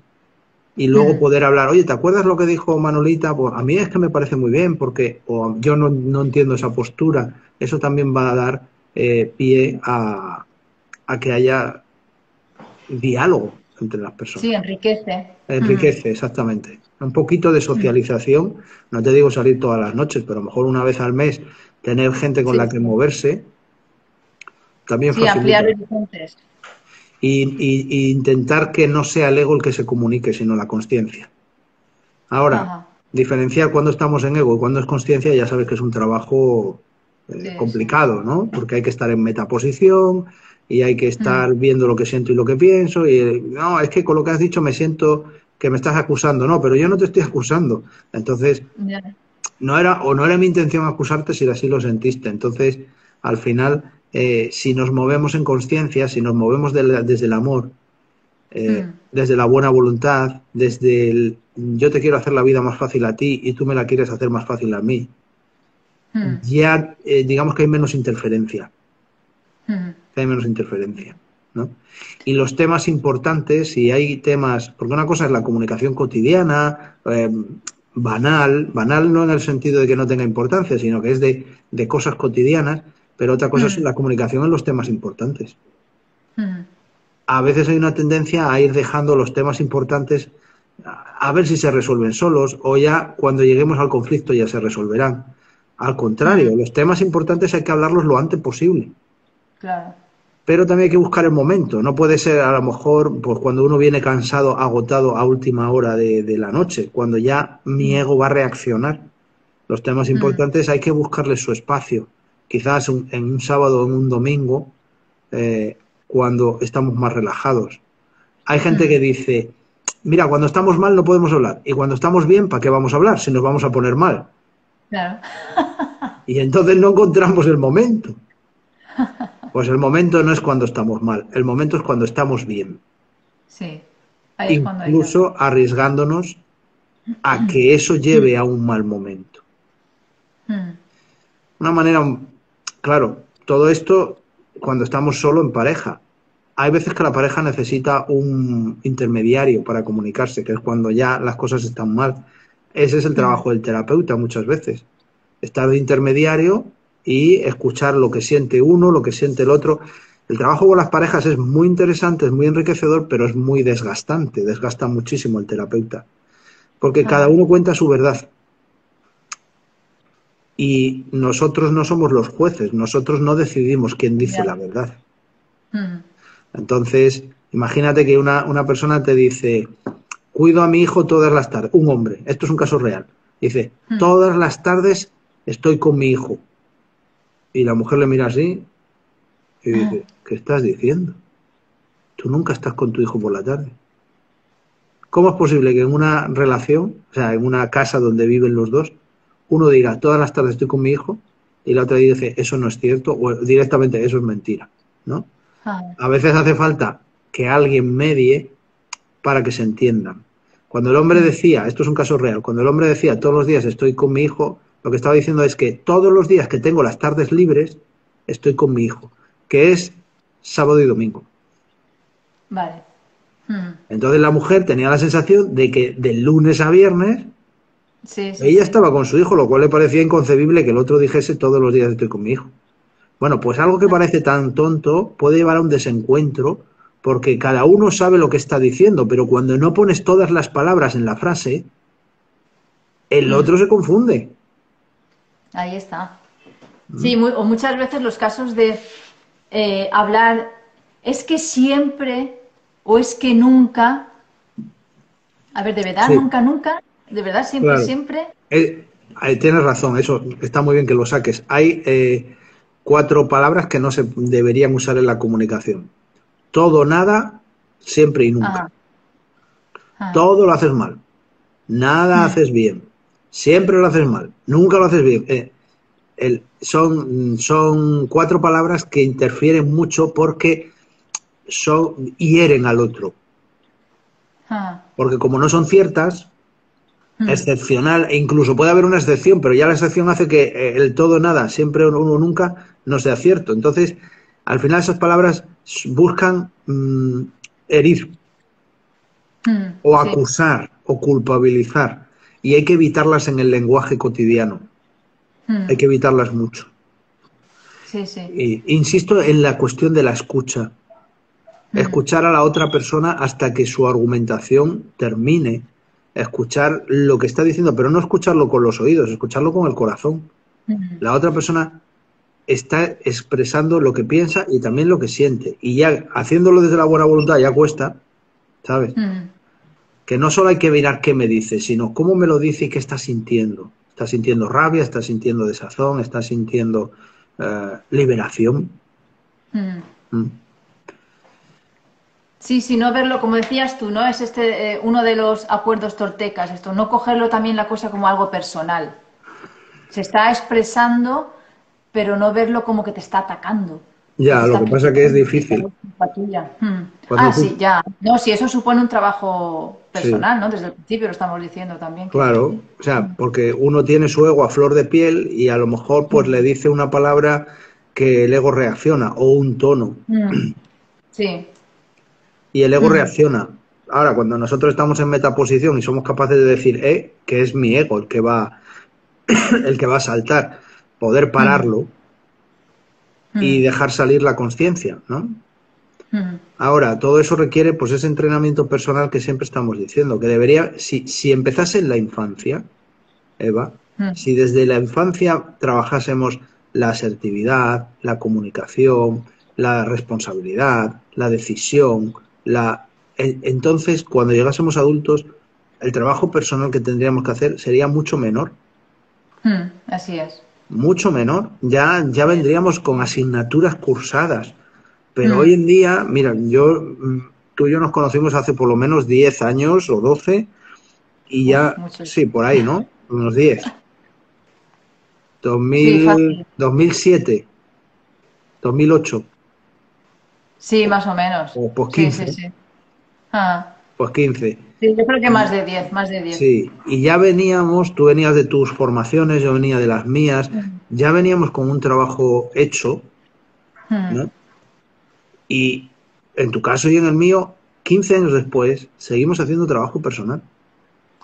y luego mm. poder hablar, oye, ¿te acuerdas lo que dijo Manolita? Pues a mí es que me parece muy bien porque o yo no, no entiendo esa postura. Eso también va a dar eh, pie a, a que haya diálogo entre las personas. Sí, enriquece. Enriquece, mm. exactamente. Un poquito de socialización, no te digo salir todas las noches, pero a lo mejor una vez al mes tener gente con sí. la que moverse. También sí, facilita. Ampliar horizontes. Y, y, y intentar que no sea el ego el que se comunique, sino la consciencia. Ahora, Ajá. diferenciar cuando estamos en ego y cuando es consciencia, ya sabes que es un trabajo eh, sí, complicado, ¿no? Porque hay que estar en metaposición y hay que estar mm. viendo lo que siento y lo que pienso. Y no, es que con lo que has dicho me siento que me estás acusando. No, pero yo no te estoy acusando. Entonces, yeah. no era o no era mi intención acusarte si así lo sentiste. Entonces, al final... Eh, si nos movemos en consciencia, si nos movemos de la, desde el amor, eh, mm. desde la buena voluntad, desde el yo te quiero hacer la vida más fácil a ti y tú me la quieres hacer más fácil a mí, mm. ya eh, digamos que hay menos interferencia. Mm. Hay menos interferencia, ¿no? Y los temas importantes, si hay temas, porque una cosa es la comunicación cotidiana, eh, banal, banal no en el sentido de que no tenga importancia, sino que es de, de cosas cotidianas. Pero otra cosa mm. es la comunicación en los temas importantes. Mm. A veces hay una tendencia a ir dejando los temas importantes a ver si se resuelven solos o ya cuando lleguemos al conflicto ya se resolverán. Al contrario, los temas importantes hay que hablarlos lo antes posible. Claro. Pero también hay que buscar el momento. No puede ser a lo mejor pues cuando uno viene cansado, agotado a última hora de, de la noche, cuando ya mi ego va a reaccionar. Los temas importantes mm. hay que buscarles su espacio. Quizás un, en un sábado o en un domingo, eh, cuando estamos más relajados. Hay gente que dice, mira, cuando estamos mal no podemos hablar, y cuando estamos bien, ¿para qué vamos a hablar si nos vamos a poner mal? Claro. Y entonces no encontramos el momento. Pues el momento no es cuando estamos mal, el momento es cuando estamos bien. Sí. Ahí es cuando incluso hay... arriesgándonos a que eso lleve a un mal momento. Una manera... Claro, todo esto cuando estamos solo en pareja. Hay veces que la pareja necesita un intermediario para comunicarse, que es cuando ya las cosas están mal. Ese es el trabajo del terapeuta muchas veces. Estar de intermediario y escuchar lo que siente uno, lo que siente el otro. El trabajo con las parejas es muy interesante, es muy enriquecedor, pero es muy desgastante. Desgasta muchísimo el terapeuta. Porque cada uno cuenta su verdad. Y nosotros no somos los jueces, nosotros no decidimos quién dice la verdad. Mm. Entonces, imagínate que una, una persona te dice, cuido a mi hijo todas las tardes, un hombre, esto es un caso real, dice, mm. todas las tardes estoy con mi hijo. Y la mujer le mira así y dice, ah. ¿qué estás diciendo? Tú nunca estás con tu hijo por la tarde. ¿Cómo es posible que en una relación, o sea, en una casa donde viven los dos, uno diga, todas las tardes estoy con mi hijo, y la otra dice, eso no es cierto, o directamente, eso es mentira, ¿no? Ah. A veces hace falta que alguien medie para que se entiendan. Cuando el hombre decía, esto es un caso real, cuando el hombre decía, todos los días estoy con mi hijo, lo que estaba diciendo es que todos los días que tengo las tardes libres, estoy con mi hijo, que es sábado y domingo. Vale. Hmm. Entonces la mujer tenía la sensación de que de lunes a viernes, Sí, sí, ella sí. estaba con su hijo, lo cual le parecía inconcebible que el otro dijese todos los días estoy con mi hijo. Bueno, pues algo que parece tan tonto puede llevar a un desencuentro porque cada uno sabe lo que está diciendo, pero cuando no pones todas las palabras en la frase, el mm. otro se confunde. Ahí está. Mm. Sí, muy, o muchas veces los casos de eh, hablar es que siempre o es que nunca, a ver, de verdad, sí. nunca, nunca... De verdad, siempre, claro. siempre... Eh, eh, tienes razón, eso está muy bien que lo saques. Hay eh, cuatro palabras que no se deberían usar en la comunicación. Todo, nada, siempre y nunca. Ajá. Ajá. Todo lo haces mal. Nada Ajá. haces bien. Siempre lo haces mal. Nunca lo haces bien. Eh, el, son, son cuatro palabras que interfieren mucho porque son, hieren al otro. Ajá. Porque como no son ciertas... excepcional, e incluso puede haber una excepción, pero ya la excepción hace que el todo nada, siempre o nunca, no sea cierto. Entonces, al final esas palabras buscan mm, herir mm, o acusar sí. o culpabilizar, y hay que evitarlas en el lenguaje cotidiano. Mm. Hay que evitarlas mucho. Sí, sí. E, insisto en la cuestión de la escucha, Escuchar a la otra persona hasta que su argumentación termine. Escuchar lo que está diciendo, pero no escucharlo con los oídos, escucharlo con el corazón. La otra persona está expresando lo que piensa y también lo que siente. Y ya haciéndolo desde la buena voluntad ya cuesta, ¿sabes? Mm. Que no solo hay que mirar qué me dice, sino cómo me lo dice y qué está sintiendo. Está sintiendo rabia, está sintiendo desazón, está sintiendo eh, liberación. Mm. Mm. Sí, sí, no verlo, como decías tú, ¿no? Es este eh, uno de los acuerdos toltecas, esto, no cogerlo también la cosa como algo personal. Se está expresando, pero no verlo como que te está atacando. Ya, lo que pasa es que es difícil. Ah, sí, ya. No, sí, eso supone un trabajo personal, ¿no? Desde el principio lo estamos diciendo también. Claro, o sea, porque uno tiene su ego a flor de piel y a lo mejor pues le dice una palabra que el ego reacciona, o un tono. Sí. Y el ego reacciona. Ahora, cuando nosotros estamos en metaposición y somos capaces de decir, eh, que es mi ego el que va, el que va a saltar, poder pararlo y dejar salir la consciencia, ¿no? Uh-huh. Ahora, todo eso requiere pues ese entrenamiento personal que siempre estamos diciendo, que debería, si, si empezase en la infancia, Eva, uh-huh. si desde la infancia trabajásemos la asertividad, la comunicación, la responsabilidad, la decisión, la el, entonces cuando llegásemos adultos, el trabajo personal que tendríamos que hacer sería mucho menor. Uh-huh. Así es. Mucho menor, ya, ya vendríamos con asignaturas cursadas, pero mm. hoy en día, mira, yo, tú y yo nos conocimos hace por lo menos diez años o doce, y Uy, ya, mucho. sí, por ahí, ¿no? Unos diez. dos mil, sí, dos mil siete, dos mil ocho. Sí, más o menos. O, pues quince. Sí, sí, sí. Ah. Pues quince. Sí, yo creo que más de diez, más de diez. Sí, y ya veníamos, tú venías de tus formaciones, yo venía de las mías, uh-huh. ya veníamos con un trabajo hecho, uh-huh. ¿no? Y en tu caso y en el mío, quince años después, seguimos haciendo trabajo personal.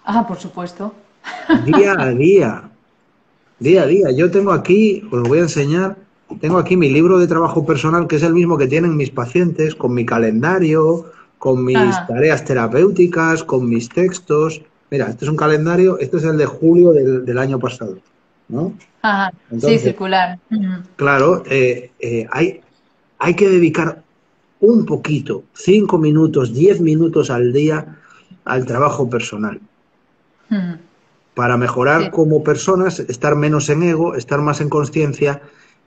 Ah, por supuesto. Día a día, día a día. Yo tengo aquí, os lo voy a enseñar, tengo aquí mi libro de trabajo personal, que es el mismo que tienen mis pacientes, con mi calendario, con mis ah. tareas terapéuticas, con mis textos. Mira, este es un calendario, este es el de julio del, del año pasado, ¿no? Ajá, entonces, sí, circular. Claro, eh, eh, hay, hay que dedicar un poquito, cinco minutos, diez minutos al día al trabajo personal. Mm. Para mejorar sí. como personas, estar menos en ego, estar más en consciencia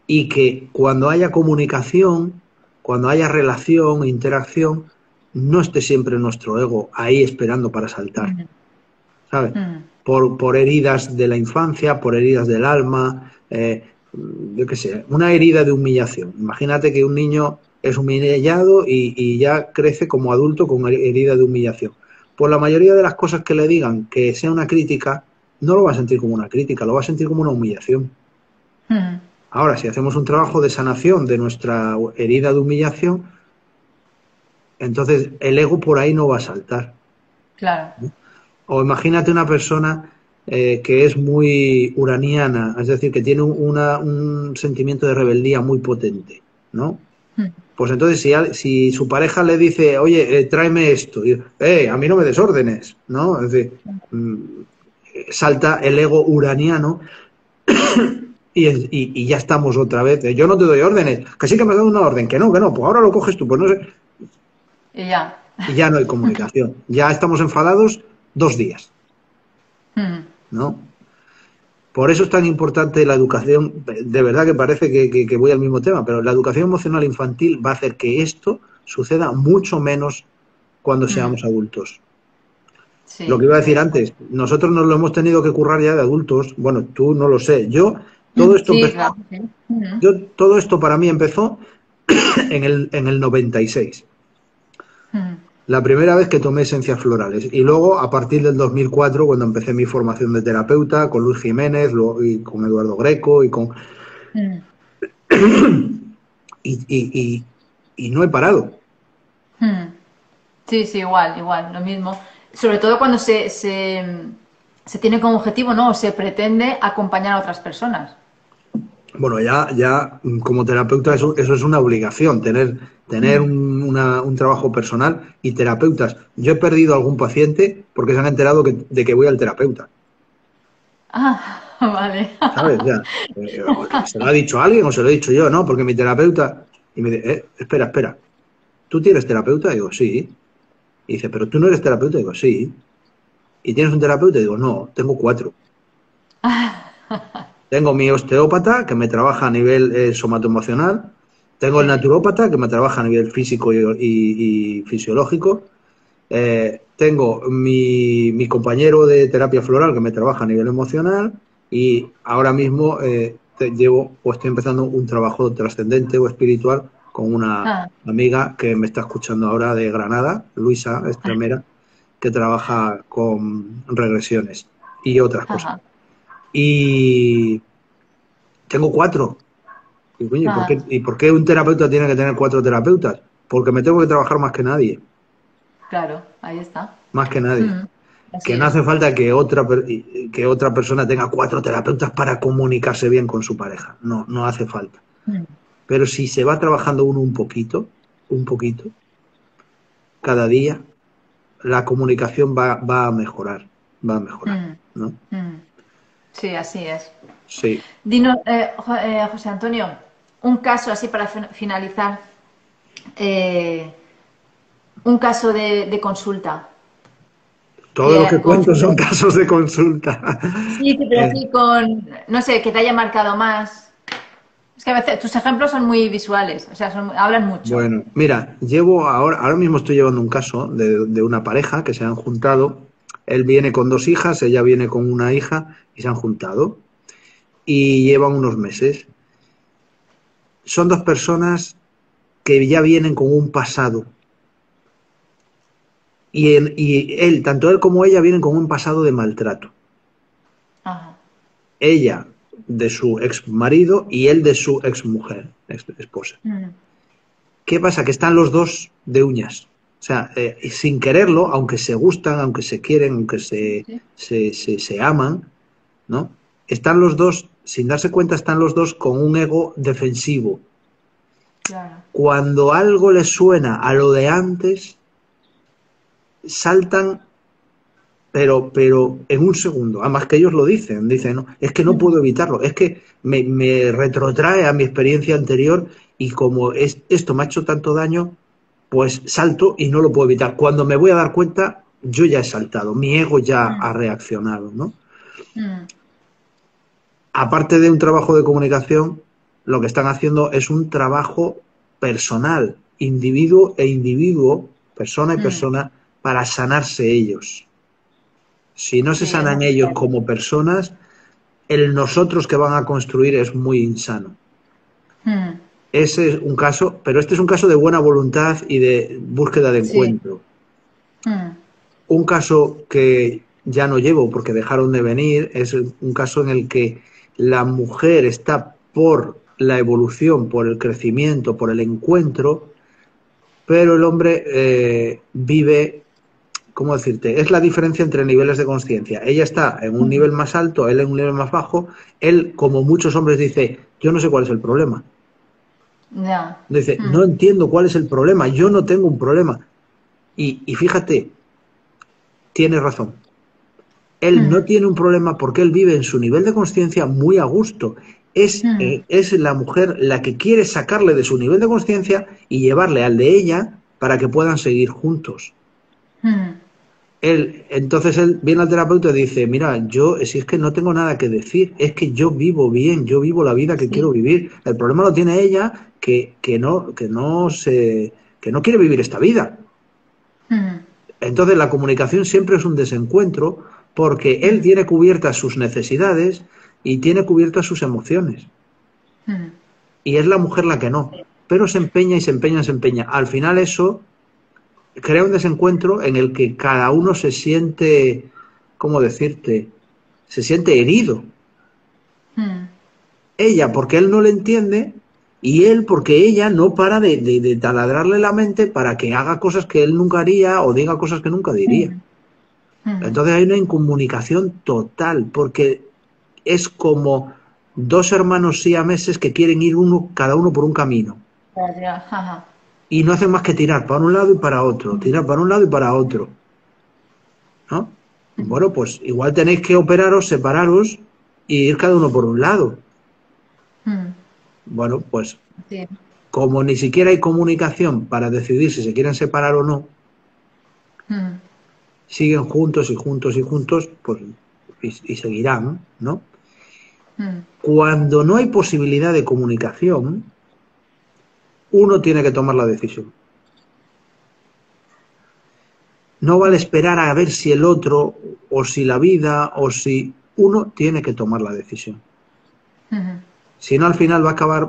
y que cuando haya comunicación, cuando haya relación, interacción, no esté siempre nuestro ego ahí esperando para saltar, ¿sabes? Mm. Por, por heridas de la infancia, por heridas del alma, eh, yo qué sé, una herida de humillación. Imagínate que un niño es humillado y, y ya crece como adulto con herida de humillación. Por la mayoría de las cosas que le digan que sea una crítica, no lo va a sentir como una crítica, lo va a sentir como una humillación. Mm. Ahora, si hacemos un trabajo de sanación de nuestra herida de humillación, entonces el ego por ahí no va a saltar. Claro. O imagínate una persona eh, que es muy uraniana, es decir, que tiene una, un sentimiento de rebeldía muy potente, ¿no? Mm. Pues entonces si, si su pareja le dice, oye, eh, tráeme esto, y, eh, a mí no me desordenes, ¿no? Es decir, mm, salta el ego uraniano y, es, y, y ya estamos otra vez. Yo no te doy órdenes, que sí que me has dado una orden, que no, que no, pues ahora lo coges tú, pues no sé... Y ya. Y ya no hay comunicación. Ya estamos enfadados dos días, ¿no? Por eso es tan importante la educación, de verdad que parece que, que, que voy al mismo tema, pero la educación emocional infantil va a hacer que esto suceda mucho menos cuando seamos adultos. Sí. Lo que iba a decir antes, nosotros nos lo hemos tenido que currar ya de adultos, bueno, tú no lo sé, yo todo esto, sí, empezó, claro. yo, todo esto para mí empezó en el, en el noventa y seis. La primera vez que tomé esencias florales y luego a partir del dos mil cuatro cuando empecé mi formación de terapeuta con Luis Jiménez y con Eduardo Greco y con mm. y, y, y, y no he parado. Sí, sí, igual, igual, lo mismo. Sobre todo cuando se, se, se tiene como objetivo, ¿no? O se pretende acompañar a otras personas. Bueno, ya, ya como terapeuta eso, eso es una obligación, tener, tener un, una, un trabajo personal y terapeutas. Yo he perdido algún paciente porque se han enterado que, de que voy al terapeuta. Ah, vale. ¿Sabes? Ya, se lo ha dicho alguien o se lo he dicho yo, ¿no? Porque mi terapeuta... Y me dice, eh, espera, espera, ¿tú tienes terapeuta? Y digo, sí. Y dice, ¿pero tú no eres terapeuta? Y digo, sí. ¿Y tienes un terapeuta? Y digo, no, tengo cuatro. Tengo mi osteópata, que me trabaja a nivel eh, somatoemocional. Tengo el naturópata, que me trabaja a nivel físico y, y, y fisiológico. Eh, tengo mi, mi compañero de terapia floral, que me trabaja a nivel emocional. Y ahora mismo eh, te, llevo o estoy empezando un trabajo trascendente o espiritual con una ah. amiga que me está escuchando ahora de Granada, Luisa Estremera, que trabaja con regresiones y otras Ajá. cosas. Y tengo cuatro. Y, coño, ¿por qué, ¿y por qué un terapeuta tiene que tener cuatro terapeutas? Porque me tengo que trabajar más que nadie. Claro, ahí está. Más que nadie. Mm, que no hace falta que otra, que otra persona tenga cuatro terapeutas para comunicarse bien con su pareja. No, no hace falta. Mm. Pero si se va trabajando uno un poquito, un poquito, cada día, la comunicación va, va a mejorar. Va a mejorar, mm. ¿no? Mm. Sí, así es. Sí. Dinos, eh, José Antonio, un caso así para finalizar, eh, un caso de, de consulta. Todo eh, lo que cuento son casos de consulta. Sí, pero así eh. con, no sé, que te haya marcado más. Es que a veces tus ejemplos son muy visuales, o sea, son, hablan mucho. Bueno, mira, llevo ahora, ahora mismo estoy llevando un caso de, de una pareja que se han juntado. Él viene con dos hijas, ella viene con una hija y se han juntado. Y llevan unos meses. Son dos personas que ya vienen con un pasado. Y, en, y él, tanto él como ella, vienen con un pasado de maltrato. Ajá. Ella de su ex marido y él de su ex mujer, ex esposa. Mm. ¿Qué pasa? Que están los dos de uñas. O sea, eh, sin quererlo, aunque se gustan, aunque se quieren, aunque se, sí. se, se, se aman, ¿no? Están los dos, sin darse cuenta, están los dos con un ego defensivo. Claro. Cuando algo les suena a lo de antes, saltan, pero, pero en un segundo. Además que ellos lo dicen, dicen, no, es que no puedo evitarlo, es que me, me retrotrae a mi experiencia anterior y como es, esto me ha hecho tanto daño... Pues salto y no lo puedo evitar. Cuando me voy a dar cuenta, yo ya he saltado. Mi ego ya mm. ha reaccionado, ¿no? Mm. Aparte de un trabajo de comunicación, lo que están haciendo es un trabajo personal, individuo e individuo, persona y mm. persona, para sanarse ellos. Si no se sí, sanan sí. ellos como personas, el nosotros que van a construir es muy insano. Mm. Ese es un caso, pero este es un caso de buena voluntad y de búsqueda de encuentro. Sí. Mm. Un caso que ya no llevo porque dejaron de venir es un caso en el que la mujer está por la evolución, por el crecimiento, por el encuentro, pero el hombre eh, vive, ¿cómo decirte? Es la diferencia entre niveles de conciencia. Ella está en un nivel más alto, él en un nivel más bajo. Él, como muchos hombres, dice, yo no sé cuál es el problema. Yeah. Dice, mm. no entiendo cuál es el problema, yo no tengo un problema. Y, y fíjate, tiene razón. Él mm. no tiene un problema porque él vive en su nivel de conciencia muy a gusto. Es, mm. eh, es la mujer la que quiere sacarle de su nivel de conciencia y llevarle al de ella para que puedan seguir juntos. Mm. Él, entonces él viene al terapeuta y dice, mira, yo si es que no tengo nada que decir, es que yo vivo bien, yo vivo la vida que sí. quiero vivir. El problema lo tiene ella que, que, no, que, no, se, que no quiere vivir esta vida. Uh-huh. Entonces la comunicación siempre es un desencuentro porque él tiene cubiertas sus necesidades y tiene cubiertas sus emociones. Uh-huh. Y es la mujer la que no, pero se empeña y se empeña y se empeña. Al final eso... crea un desencuentro en el que cada uno se siente, ¿cómo decirte? Se siente herido. Hmm. Ella porque él no le entiende y él porque ella no para de, de, de taladrarle la mente para que haga cosas que él nunca haría o diga cosas que nunca diría. Hmm. Hmm. Entonces hay una incomunicación total porque es como dos hermanos siameses que quieren ir uno cada uno por un camino. Y no hacen más que tirar para un lado y para otro, tirar para un lado y para otro. ¿No? Bueno, pues igual tenéis que operaros, separaros y ir cada uno por un lado. Hmm. Bueno, pues sí. Como ni siquiera hay comunicación para decidir si se quieren separar o no, hmm. siguen juntos y juntos y juntos, pues, y, y seguirán, ¿no? Hmm. Cuando no hay posibilidad de comunicación, uno tiene que tomar la decisión. No vale esperar a ver si el otro, o si la vida, o si... Uno tiene que tomar la decisión. Uh-huh. Si no, al final va a acabar...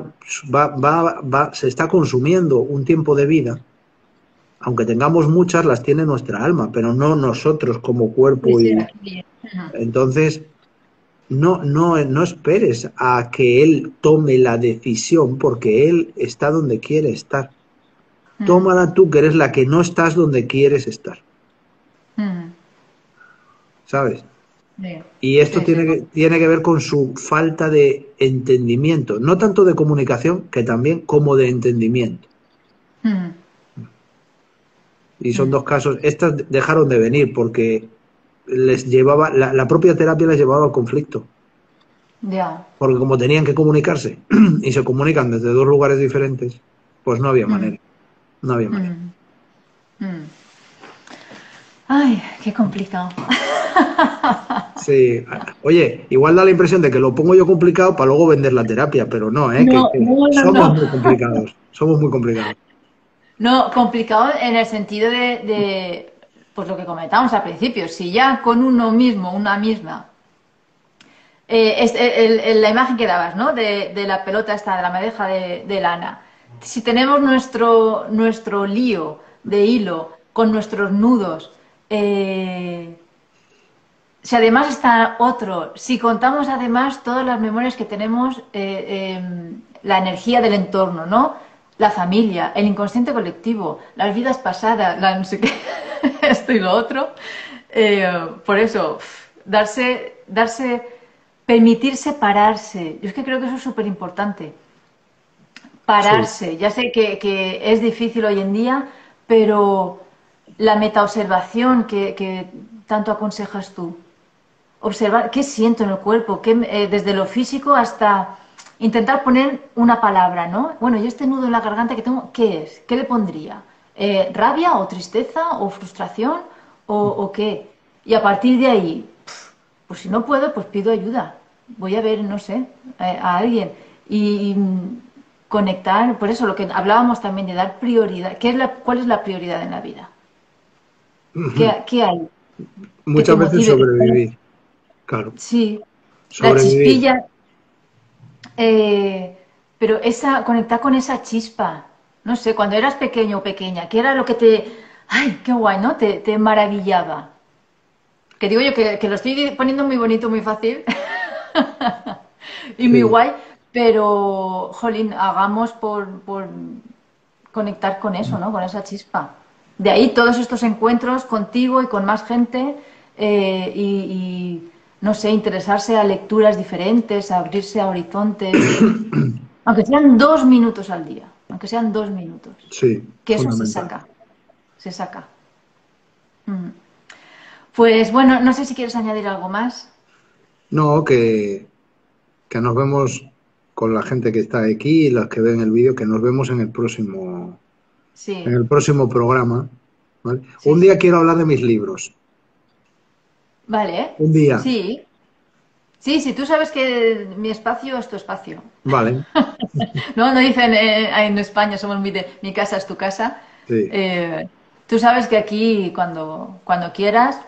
Va, va, va, se está consumiendo un tiempo de vida. Aunque tengamos muchas, las tiene nuestra alma, pero no nosotros como cuerpo. Sí, y... Uh-huh. Entonces, no, no, no esperes a que él tome la decisión, porque él está donde quiere estar. Uh-huh. Tómala tú, que eres la que no estás donde quieres estar. Uh-huh. ¿Sabes? Y esto sí, sí, sí. tiene que, tiene que ver con su falta de entendimiento, no tanto de comunicación, que también, como de entendimiento. Uh-huh. Y son uh-huh. dos casos. Estas dejaron de venir porque les llevaba, la, la propia terapia les llevaba al conflicto. Yeah. Porque como tenían que comunicarse y se comunican desde dos lugares diferentes, pues no había manera. Uh-huh. No había manera. Uh-huh. Uh-huh. Ay, qué complicado. Sí, oye, igual da la impresión de que lo pongo yo complicado para luego vender la terapia, pero no, ¿eh? No, que, que no, no, somos no. muy complicados, somos muy complicados. No, complicado en el sentido de, de, pues lo que comentábamos al principio, si ya con uno mismo, una misma, eh, es, el, el, la imagen que dabas, ¿no? De, de la pelota esta, de la madeja de, de lana. Si tenemos nuestro, nuestro lío de hilo con nuestros nudos, Eh, si además está otro, si contamos además todas las memorias que tenemos, eh, eh, la energía del entorno, ¿no? La familia, el inconsciente colectivo, las vidas pasadas, la no sé qué, esto y lo otro. Eh, por eso, darse, darse, permitir separarse. Yo es que creo que eso es súper importante. Pararse. Sí. Ya sé que, que es difícil hoy en día, pero la metaobservación que, que tanto aconsejas tú. Observar qué siento en el cuerpo, qué, eh, desde lo físico hasta intentar poner una palabra, ¿no? Bueno, yo este nudo en la garganta que tengo, ¿qué es? ¿Qué le pondría? Eh, ¿Rabia o tristeza o frustración o, o qué? Y a partir de ahí, pues si no puedo, pues pido ayuda. Voy a ver, no sé, eh, a alguien. Y, y conectar, por eso lo que hablábamos también de dar prioridad. ¿Qué es la, ¿Cuál es la prioridad en la vida? ¿Qué, qué hay? Muchas veces sobrevivir. Claro. Sí, sobrevivir. La chispilla. Eh, pero esa, conectar con esa chispa. No sé, cuando eras pequeño o pequeña, ¿qué era lo que te... ¡Ay, qué guay!, ¿no? Te, te maravillaba. Que digo yo que, que lo estoy poniendo muy bonito, muy fácil. Y sí. Muy guay. Pero, jolín, hagamos por, por conectar con eso, ¿no? Con esa chispa. De ahí todos estos encuentros contigo y con más gente eh, y, y, no sé, interesarse a lecturas diferentes, a abrirse a horizontes, aunque sean dos minutos al día, aunque sean dos minutos. Sí, que eso se saca, se saca. Mm. Pues bueno, no sé si quieres añadir algo más. No, que, que nos vemos con la gente que está aquí y las que ven el vídeo, que nos vemos en el próximo... Sí. En el próximo programa, ¿vale? Sí, un día sí. Quiero hablar de mis libros. Vale. Un día. Sí. Sí, sí, tú sabes que mi espacio es tu espacio. Vale. No, no dicen eh, en España, somos mi, de, mi casa es tu casa. Sí. Eh, tú sabes que aquí, cuando, cuando quieras,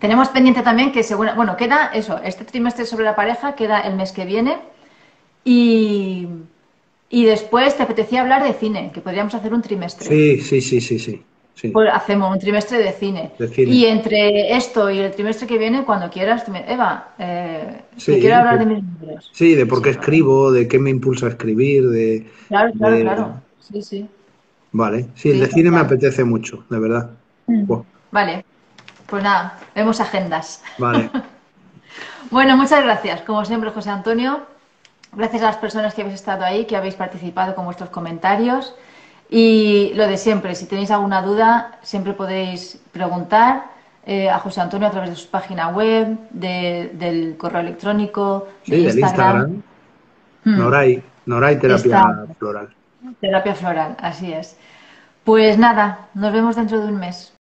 tenemos pendiente también que, según, bueno, queda eso, este trimestre sobre la pareja, queda el mes que viene y... Y después te apetecía hablar de cine, que podríamos hacer un trimestre. Sí, sí, sí, sí, sí. sí. Pues hacemos un trimestre de cine. de cine. Y entre esto y el trimestre que viene, cuando quieras, me... Eva, eh, sí, te quiero hablar de, de mis libros. Sí, de por qué sí, escribo, de qué me impulsa a escribir, de... Claro, claro, de... claro. Sí, sí. Vale, sí, el sí, de cine claro. Me apetece mucho, de verdad. Mm. Wow. Vale, pues nada, vemos agendas. Vale. Bueno, muchas gracias, como siempre, José Antonio. Gracias a las personas que habéis estado ahí, que habéis participado con vuestros comentarios. Y lo de siempre, si tenéis alguna duda, siempre podéis preguntar eh, a José Antonio a través de su página web, de, del correo electrónico, sí, de del Instagram. Instagram. Hmm. Noray, Noray Terapia Esta, Floral. Terapia Floral, así es. Pues nada, nos vemos dentro de un mes.